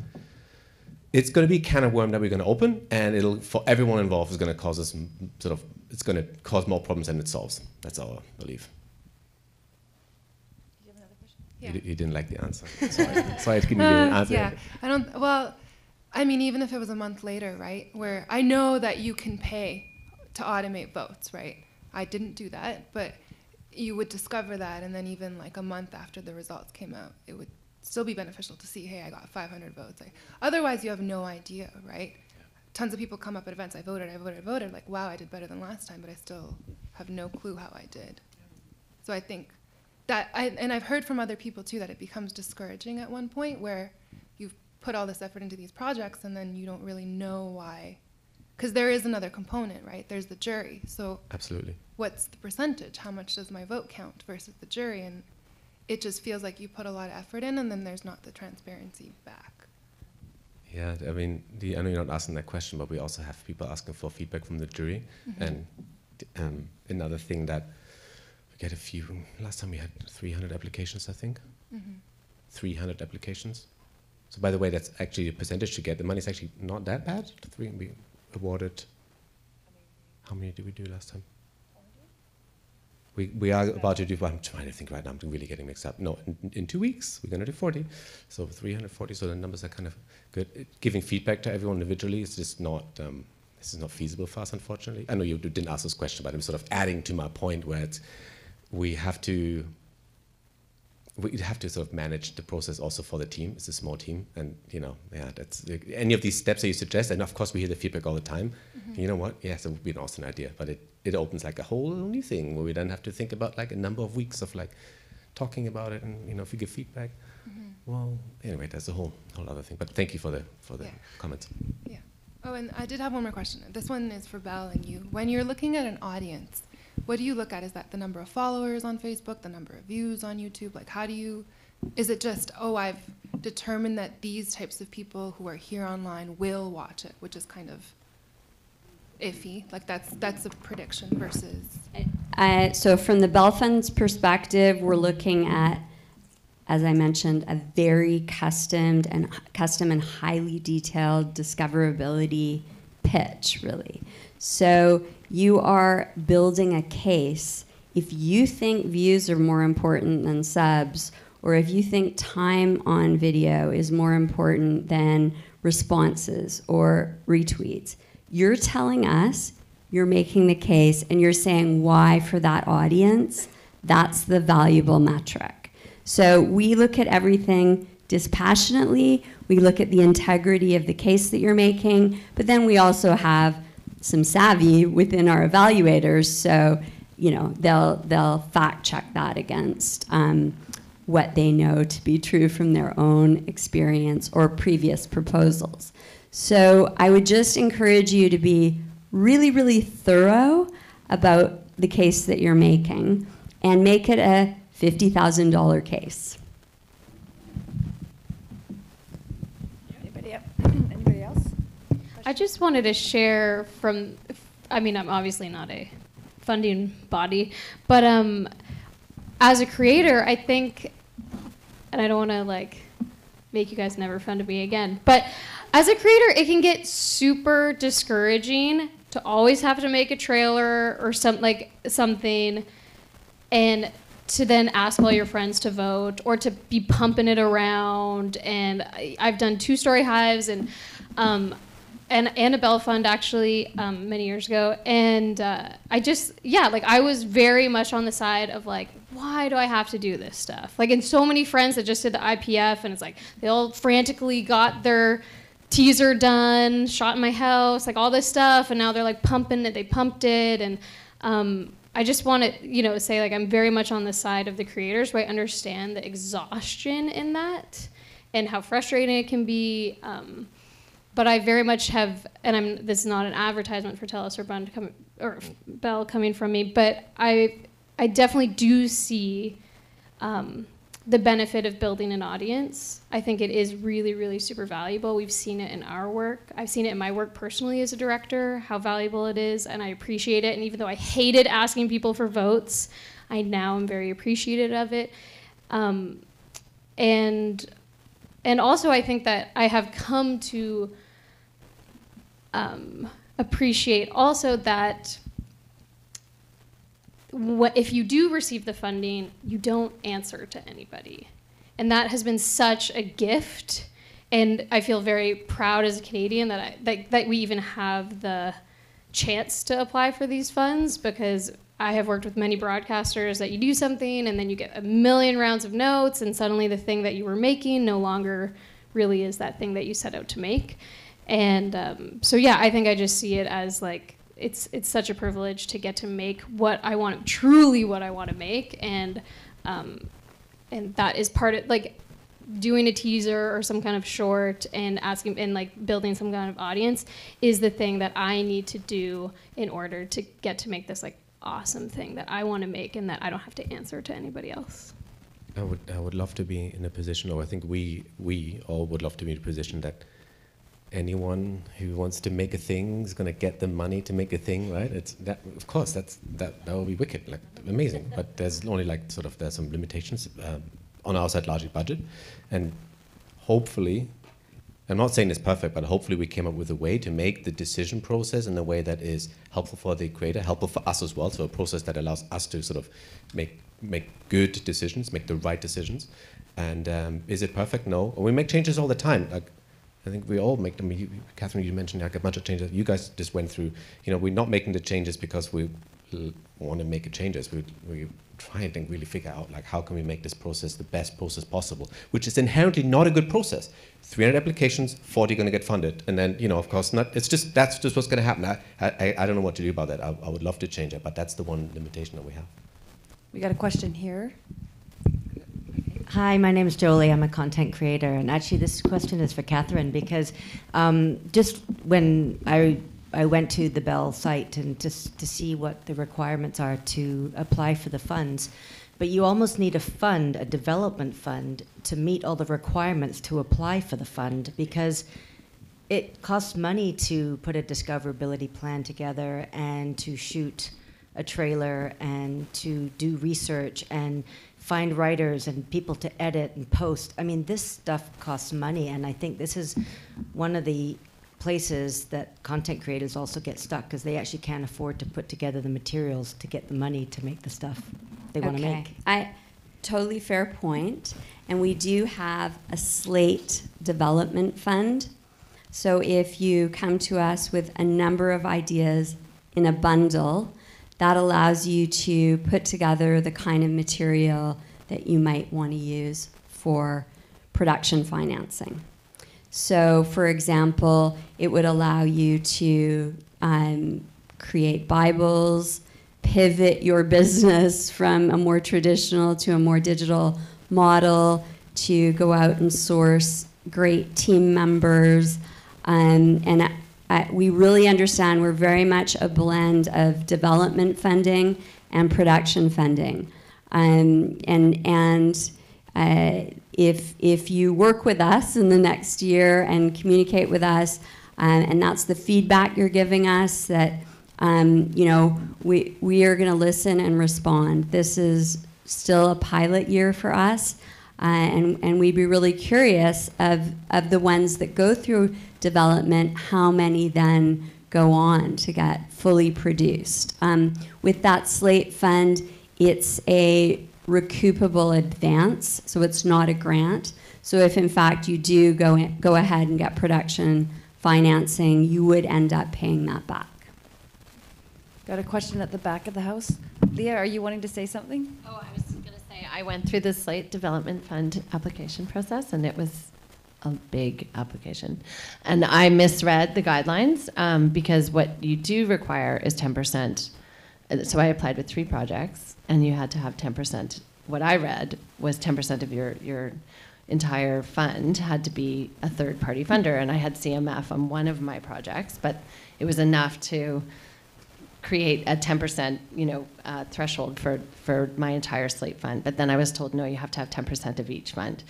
it's going to be a can of worm that we're going to open, and it'll, for everyone involved, is going to cause us sort of, it's going to cause more problems than it solves. That's our belief. Do you have another question? Yeah. You, you didn't like the answer. Sorry, sorry I couldn't uh, give you an answer. Yeah, I don't. Well, I mean, even if it was a month later, right? Where I know that you can pay to automate votes, right? I didn't do that, but you would discover that, and then even like a month after the results came out, it would still be beneficial to see, hey, I got five hundred votes. Like, otherwise, you have no idea, right? Yeah. Tons of people come up at events, I voted, I voted, I voted, like, wow, I did better than last time, but I still have no clue how I did. Yeah. So I think that, I, and I've heard from other people too, that it becomes discouraging at one point where you've put all this effort into these projects and then you don't really know why, because there is another component, right? There's the jury, so absolutely. What's the percentage? How much does my vote count versus the jury? And it just feels like you put a lot of effort in, and then there's not the transparency back. Yeah, I mean, the, I know you're not asking that question, but we also have people asking for feedback from the jury. Mm-hmm. And um, another thing that we get a few, last time we had three hundred applications, I think. Mm-hmm. three hundred applications. So by the way, that's actually a percentage to get. The money's actually not that bad. Three, we awarded, how many did we do last time? We, we are about to do, I'm trying to think right now, I'm really getting mixed up. No, in, in two weeks, we're gonna do forty. So three hundred forty, so the numbers are kind of good. It, giving feedback to everyone individually is just not, um, this is not feasible for us, unfortunately. I know you didn't ask this question, but I'm sort of adding to my point where it's, we have to, we have to sort of manage the process also for the team. It's a small team, and you know, yeah, that's, any of these steps that you suggest, and of course we hear the feedback all the time. Mm-hmm. And you know what? Yes, it would be an awesome idea, but it, it opens like a whole new thing where we then have to think about like a number of weeks of like talking about it, and you know, if we give feedback. Mm-hmm. Well, anyway, that's a whole whole other thing. But thank you for the for the yeah. comments. Yeah. Oh, and I did have one more question. This one is for Belle and you. When you're looking at an audience, what do you look at? Is that the number of followers on Facebook, the number of views on YouTube? Like, how do you, is it just, oh, I've determined that these types of people who are here online will watch it, which is kind of iffy. Like, that's that's a prediction versus. Uh, so from the Bell Fund's perspective, we're looking at, as I mentioned, a very custom and, custom and highly detailed discoverability pitch, really. So you are building a case. If you think views are more important than subs, or if you think time on video is more important than responses or retweets, you're telling us, you're making the case, and you're saying why for that audience, that's the valuable metric. So we look at everything dispassionately. We look at the integrity of the case that you're making, but then we also have some savvy within our evaluators, so you know they'll they'll fact check that against um, what they know to be true from their own experience or previous proposals. So I would just encourage you to be really, really thorough about the case that you're making, and make it a fifty thousand dollar case. Anybody up? I just wanted to share from, I mean, I'm obviously not a funding body, but um, as a creator, I think, and I don't want to like make you guys never fund me again, but as a creator, it can get super discouraging to always have to make a trailer or some, like, something, and to then ask all your friends to vote or to be pumping it around. And I, I've done two Story Hives, and um, and Annabelle Fund actually um, many years ago, and uh, I just, yeah, like I was very much on the side of like, why do I have to do this stuff? Like, and so many friends that just did the I P F, and it's like, they all frantically got their teaser done, shot in my house, like all this stuff, and now they're like pumping it, they pumped it, and um, I just want to, you know, say like I'm very much on the side of the creators, where I understand the exhaustion in that, and how frustrating it can be. Um, But I very much have, and I'm, this is not an advertisement for Telus or Bell coming from me, but I I definitely do see um, the benefit of building an audience. I think it is really, really super valuable. We've seen it in our work. I've seen it in my work personally as a director, how valuable it is, and I appreciate it. And even though I hated asking people for votes, I now am very appreciative of it. Um, and and also I think that I have come to um, appreciate also that What, if you do receive the funding, you don't answer to anybody. And that has been such a gift. And I feel very proud as a Canadian that, I, that, that we even have the chance to apply for these funds, because I have worked with many broadcasters that you do something and then you get a million rounds of notes and suddenly the thing that you were making no longer really is that thing that you set out to make. And um, so yeah, I think I just see it as like, It's it's such a privilege to get to make what I want, truly what I want to make, and um, and that is part of like doing a teaser or some kind of short and asking and like building some kind of audience is the thing that I need to do in order to get to make this like awesome thing that I want to make and that I don't have to answer to anybody else. I would I would love to be in a position, or I think we we all would love to be in a position that anyone who wants to make a thing is going to get the money to make a thing, right? It's that, of course, that's that. That would be wicked, like amazing. But there's only like sort of there's some limitations uh, on our side, largely budget, and hopefully, I'm not saying it's perfect, but hopefully we came up with a way to make the decision process in a way that is helpful for the creator, helpful for us as well. So a process that allows us to sort of make make good decisions, make the right decisions. And um, is it perfect? No. We make changes all the time, like. I think we all make them. You, Catherine, you mentioned like a bunch of changes. You guys just went through. You know, we're not making the changes because we want to make changes. We we try and really figure out like how can we make this process the best process possible, which is inherently not a good process. three hundred applications, forty going to get funded, and then you know, of course, not. It's just that's just what's going to happen. I, I I don't know what to do about that. I I would love to change it, but that's the one limitation that we have. We got a question here. Hi, my name is Jolie. I'm a content creator, and actually this question is for Catherine, because um, just when I I went to the Bell site and just to see what the requirements are to apply for the funds, but you almost need a fund, a development fund, to meet all the requirements to apply for the fund, because it costs money to put a discoverability plan together and to shoot a trailer and to do research and find writers and people to edit and post. I mean, this stuff costs money, and I think this is one of the places that content creators also get stuck, because they actually can't afford to put together the materials to get the money to make the stuff they okay. want to make. I totally fair point, and we do have a Slate development fund. So if you come to us with a number of ideas in a bundle, that allows you to put together the kind of material that you might want to use for production financing. So, for example, it would allow you to um, create Bibles, pivot your business from a more traditional to a more digital model, to go out and source great team members, um, and Uh, we really understand we're very much a blend of development funding and production funding. Um, and and uh, if, if you work with us in the next year and communicate with us, uh, and that's the feedback you're giving us, that um, you know, we, we are going to listen and respond. This is still a pilot year for us, uh, and, and we'd be really curious of, of the ones that go through development, how many then go on to get fully produced. Um, with that Slate fund, it's a recoupable advance, so it's not a grant. So if in fact you do go, in, go ahead and get production financing, you would end up paying that back. Got a question at the back of the house. Leah, are you wanting to say something? Oh, I was going to say, I went through the Slate Development Fund application process, and it was a big application. And I misread the guidelines um, because what you do require is ten percent. So I applied with three projects, and you had to have ten percent. What I read was ten percent of your, your entire fund had to be a third-party funder, and I had C M F on one of my projects, but it was enough to create a ten percent, you know, uh, threshold for, for my entire slate fund. But then I was told, no, you have to have ten percent of each fund.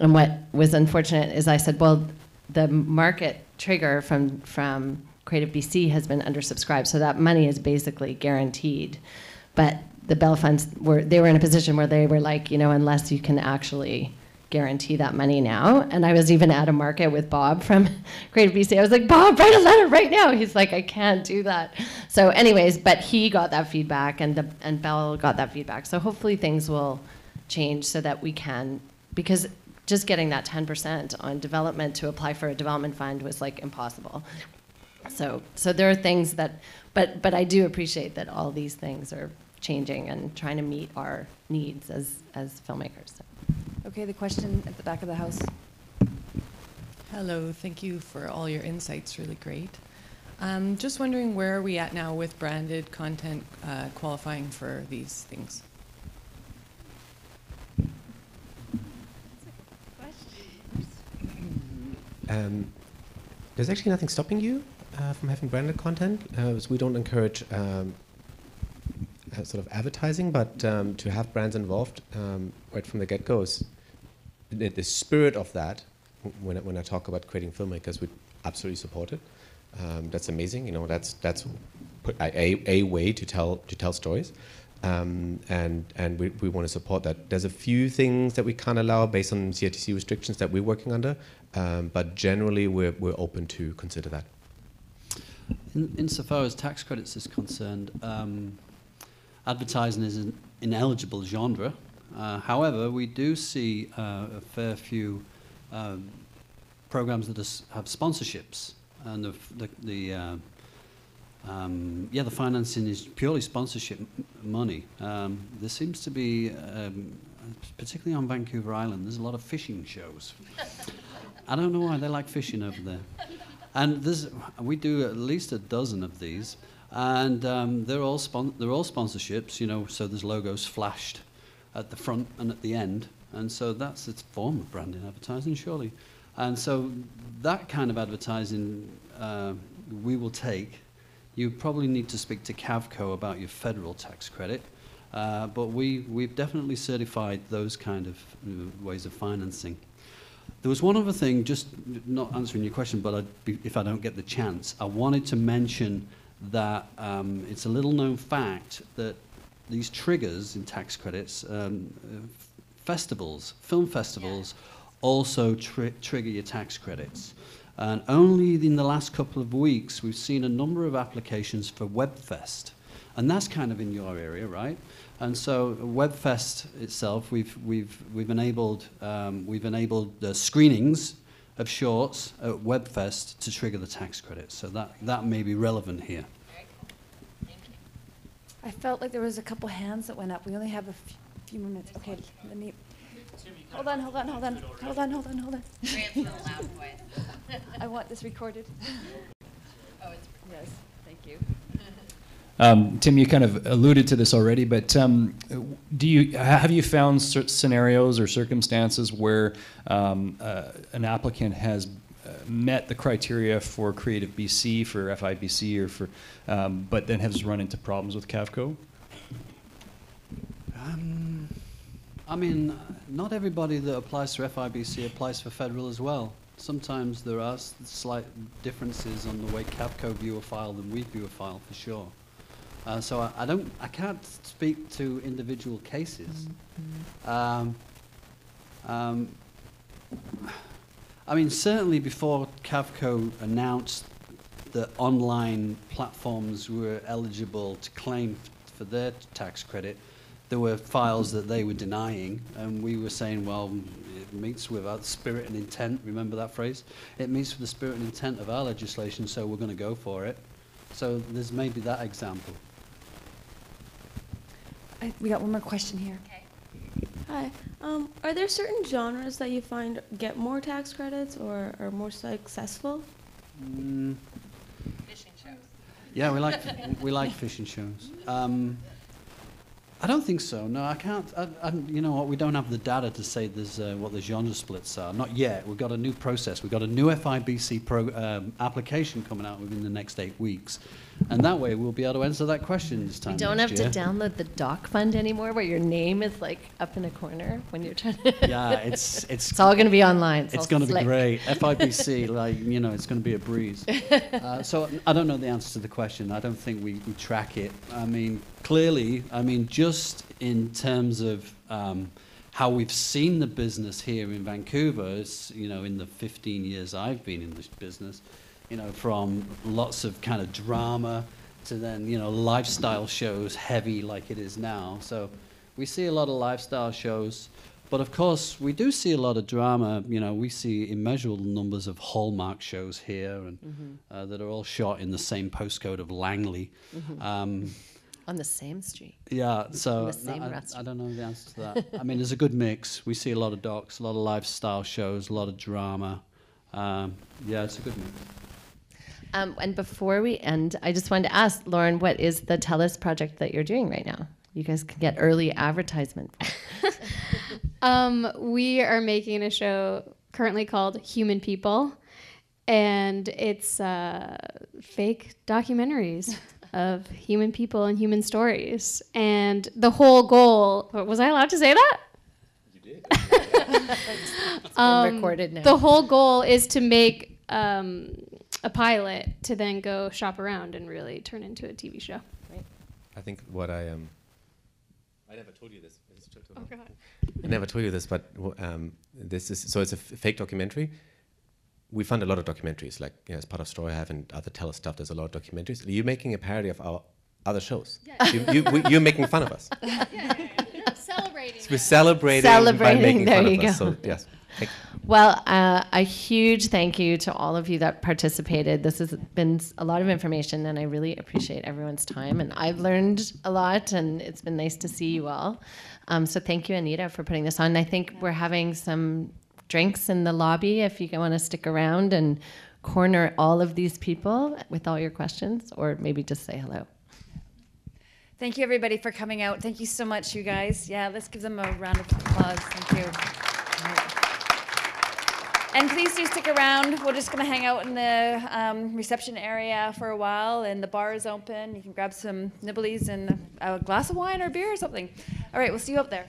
And what was unfortunate is I said, well, the market trigger from, from Creative B C has been undersubscribed, so that money is basically guaranteed. But the Bell Funds, were, they were in a position where they were like, you know, unless you can actually guarantee that money now. And I was even at a market with Bob from Creative B C. I was like, Bob, write a letter right now. He's like, I can't do that. So anyways, but he got that feedback, and, the, and Bell got that feedback. So hopefully things will change so that we can, because just getting that ten percent on development to apply for a development fund was like impossible. So, so there are things that, but, but I do appreciate that all these things are changing and trying to meet our needs as, as filmmakers. Okay, the question at the back of the house. Hello, thank you for all your insights, really great. Um, just wondering, where are we at now with branded content uh, qualifying for these things? Um, there's actually nothing stopping you uh, from having branded content. Uh, so we don't encourage um, uh, sort of advertising, but um, to have brands involved um, right from the get-go is the, the spirit of that. When I, when I talk about creating filmmakers, we absolutely support it. Um, that's amazing. You know, that's that's a a way to tell to tell stories, um, and and we we want to support that. There's a few things that we can't allow based on C R T C restrictions that we're working under. Um, but generally, we're, we're open to consider that. In, insofar as tax credits is concerned, um, advertising is an ineligible genre. Uh, however, we do see uh, a fair few um, programs that have sponsorships, and the the, the uh, um, yeah the financing is purely sponsorship m money. Um, there seems to be, um, particularly on Vancouver Island, there's a lot of fishing shows. I don't know why they like fishing over there, and there's we do at least a dozen of these, and um, they're all spon they're all sponsorships, you know. So there's logos flashed at the front and at the end, and so that's its form of branding advertising, surely. And so that kind of advertising uh, we will take. You probably need to speak to CAVCO about your federal tax credit, uh, but we we've definitely certified those kind of uh, ways of financing. There was one other thing, just not answering your question, but I'd be, if I don't get the chance, I wanted to mention that um, it's a little-known fact that these triggers in tax credits, um, festivals, film festivals, also tri trigger your tax credits. And only in the last couple of weeks, we've seen a number of applications for WebFest. And that's kind of in your area, right? And so WebFest itself, we've we've we've enabled um, we've enabled the screenings of shorts at WebFest to trigger the tax credit. So that that may be relevant here. Very cool. Thank you. I felt like there was a couple hands that went up. We only have a few, few minutes. Okay, let me. Hold on, hold on, hold on, hold on, hold on, hold on. I want this recorded. Oh, it's yes. Thank you. Um, Tim, you kind of alluded to this already, but um, do you have you found certain scenarios or circumstances where um, uh, an applicant has uh, met the criteria for Creative B C, for F I B C, or for, um, but then has run into problems with CAVCO? Um, I mean, not everybody that applies for F I B C applies for federal as well. Sometimes there are slight differences on the way CAVCO view a file than we view a file, for sure. Uh, so I, I don't, I can't speak to individual cases. Mm-hmm. um, um, I mean, certainly before CAVCO announced that online platforms were eligible to claim for their tax credit, there were files that they were denying, and we were saying, well, it meets with our spirit and intent, remember that phrase? It meets with the spirit and intent of our legislation, so we're going to go for it. So there's maybe that example. I, we got one more question here. Okay. Hi. Um, are there certain genres that you find get more tax credits or are more successful? Mm. Fishing shows. Yeah, we like we like fishing shows. Um, I don't think so. No, I can't. I, I, you know what? We don't have the data to say there's uh, what the genre splits are. Not yet. We've got a new process. We've got a new F I B C pro, um, application coming out within the next eight weeks. And that way we'll be able to answer that question this time. You don't have year. to download the doc fund anymore where your name is like up in a corner when you're trying to. Yeah, it's it's it's all going to be online. It's, it's going to be great. F I B C, like, you know, it's going to be a breeze. Uh, so I don't know the answer to the question. I don't think we, we track it. I mean, clearly, I mean, just in terms of um, how we've seen the business here in Vancouver, it's, you know, in the fifteen years I've been in this business, you know, from lots of kind of drama to then, you know, lifestyle shows heavy like it is now. So we see a lot of lifestyle shows, but of course we do see a lot of drama. You know, we see immeasurable numbers of Hallmark shows here, and mm-hmm. uh, that are all shot in the same postcode of Langley. Mm-hmm. um, On the same street. Yeah, so the same I, I don't know the answer to that. I mean, there's a good mix. We see a lot of docs, a lot of lifestyle shows, a lot of drama. Um, yeah, it's a good mix. Um, and before we end, I just wanted to ask, Lauren, what is the Telus project that you're doing right now? You guys can get early advertisement. um, we are making a show currently called Human People, and it's uh, fake documentaries of human people and human stories. And the whole goal, was I allowed to say that? You did. It's um, been recorded now. The whole goal is to make... Um, a pilot to then go shop around and really turn into a T V show. Right. I think what I um, I never told you this. I, just told oh God. I never told you this, but um, this is so it's a f fake documentary. We fund a lot of documentaries, like, you know, as part of Story Hive and other Telus stuff. There's a lot of documentaries. Are you making a parody of our other shows? Yeah. you, you, we, you're making fun of us. Yeah, yeah, yeah. We're celebrating. So we're celebrating, celebrating by making there fun you of go. us. So, yes. Well, uh, a huge thank you to all of you that participated. This has been a lot of information, and I really appreciate everyone's time. And I've learned a lot, and it's been nice to see you all. Um, so thank you, Anita, for putting this on. I think we're having some drinks in the lobby if you want to stick around and corner all of these people with all your questions, or maybe just say hello. Thank you, everybody, for coming out. Thank you so much, you guys. Yeah, let's give them a round of applause. Thank you. And please do stick around. We're just going to hang out in the um, reception area for a while, and the bar is open. You can grab some nibblies and a glass of wine or beer or something. All right, we'll see you up there.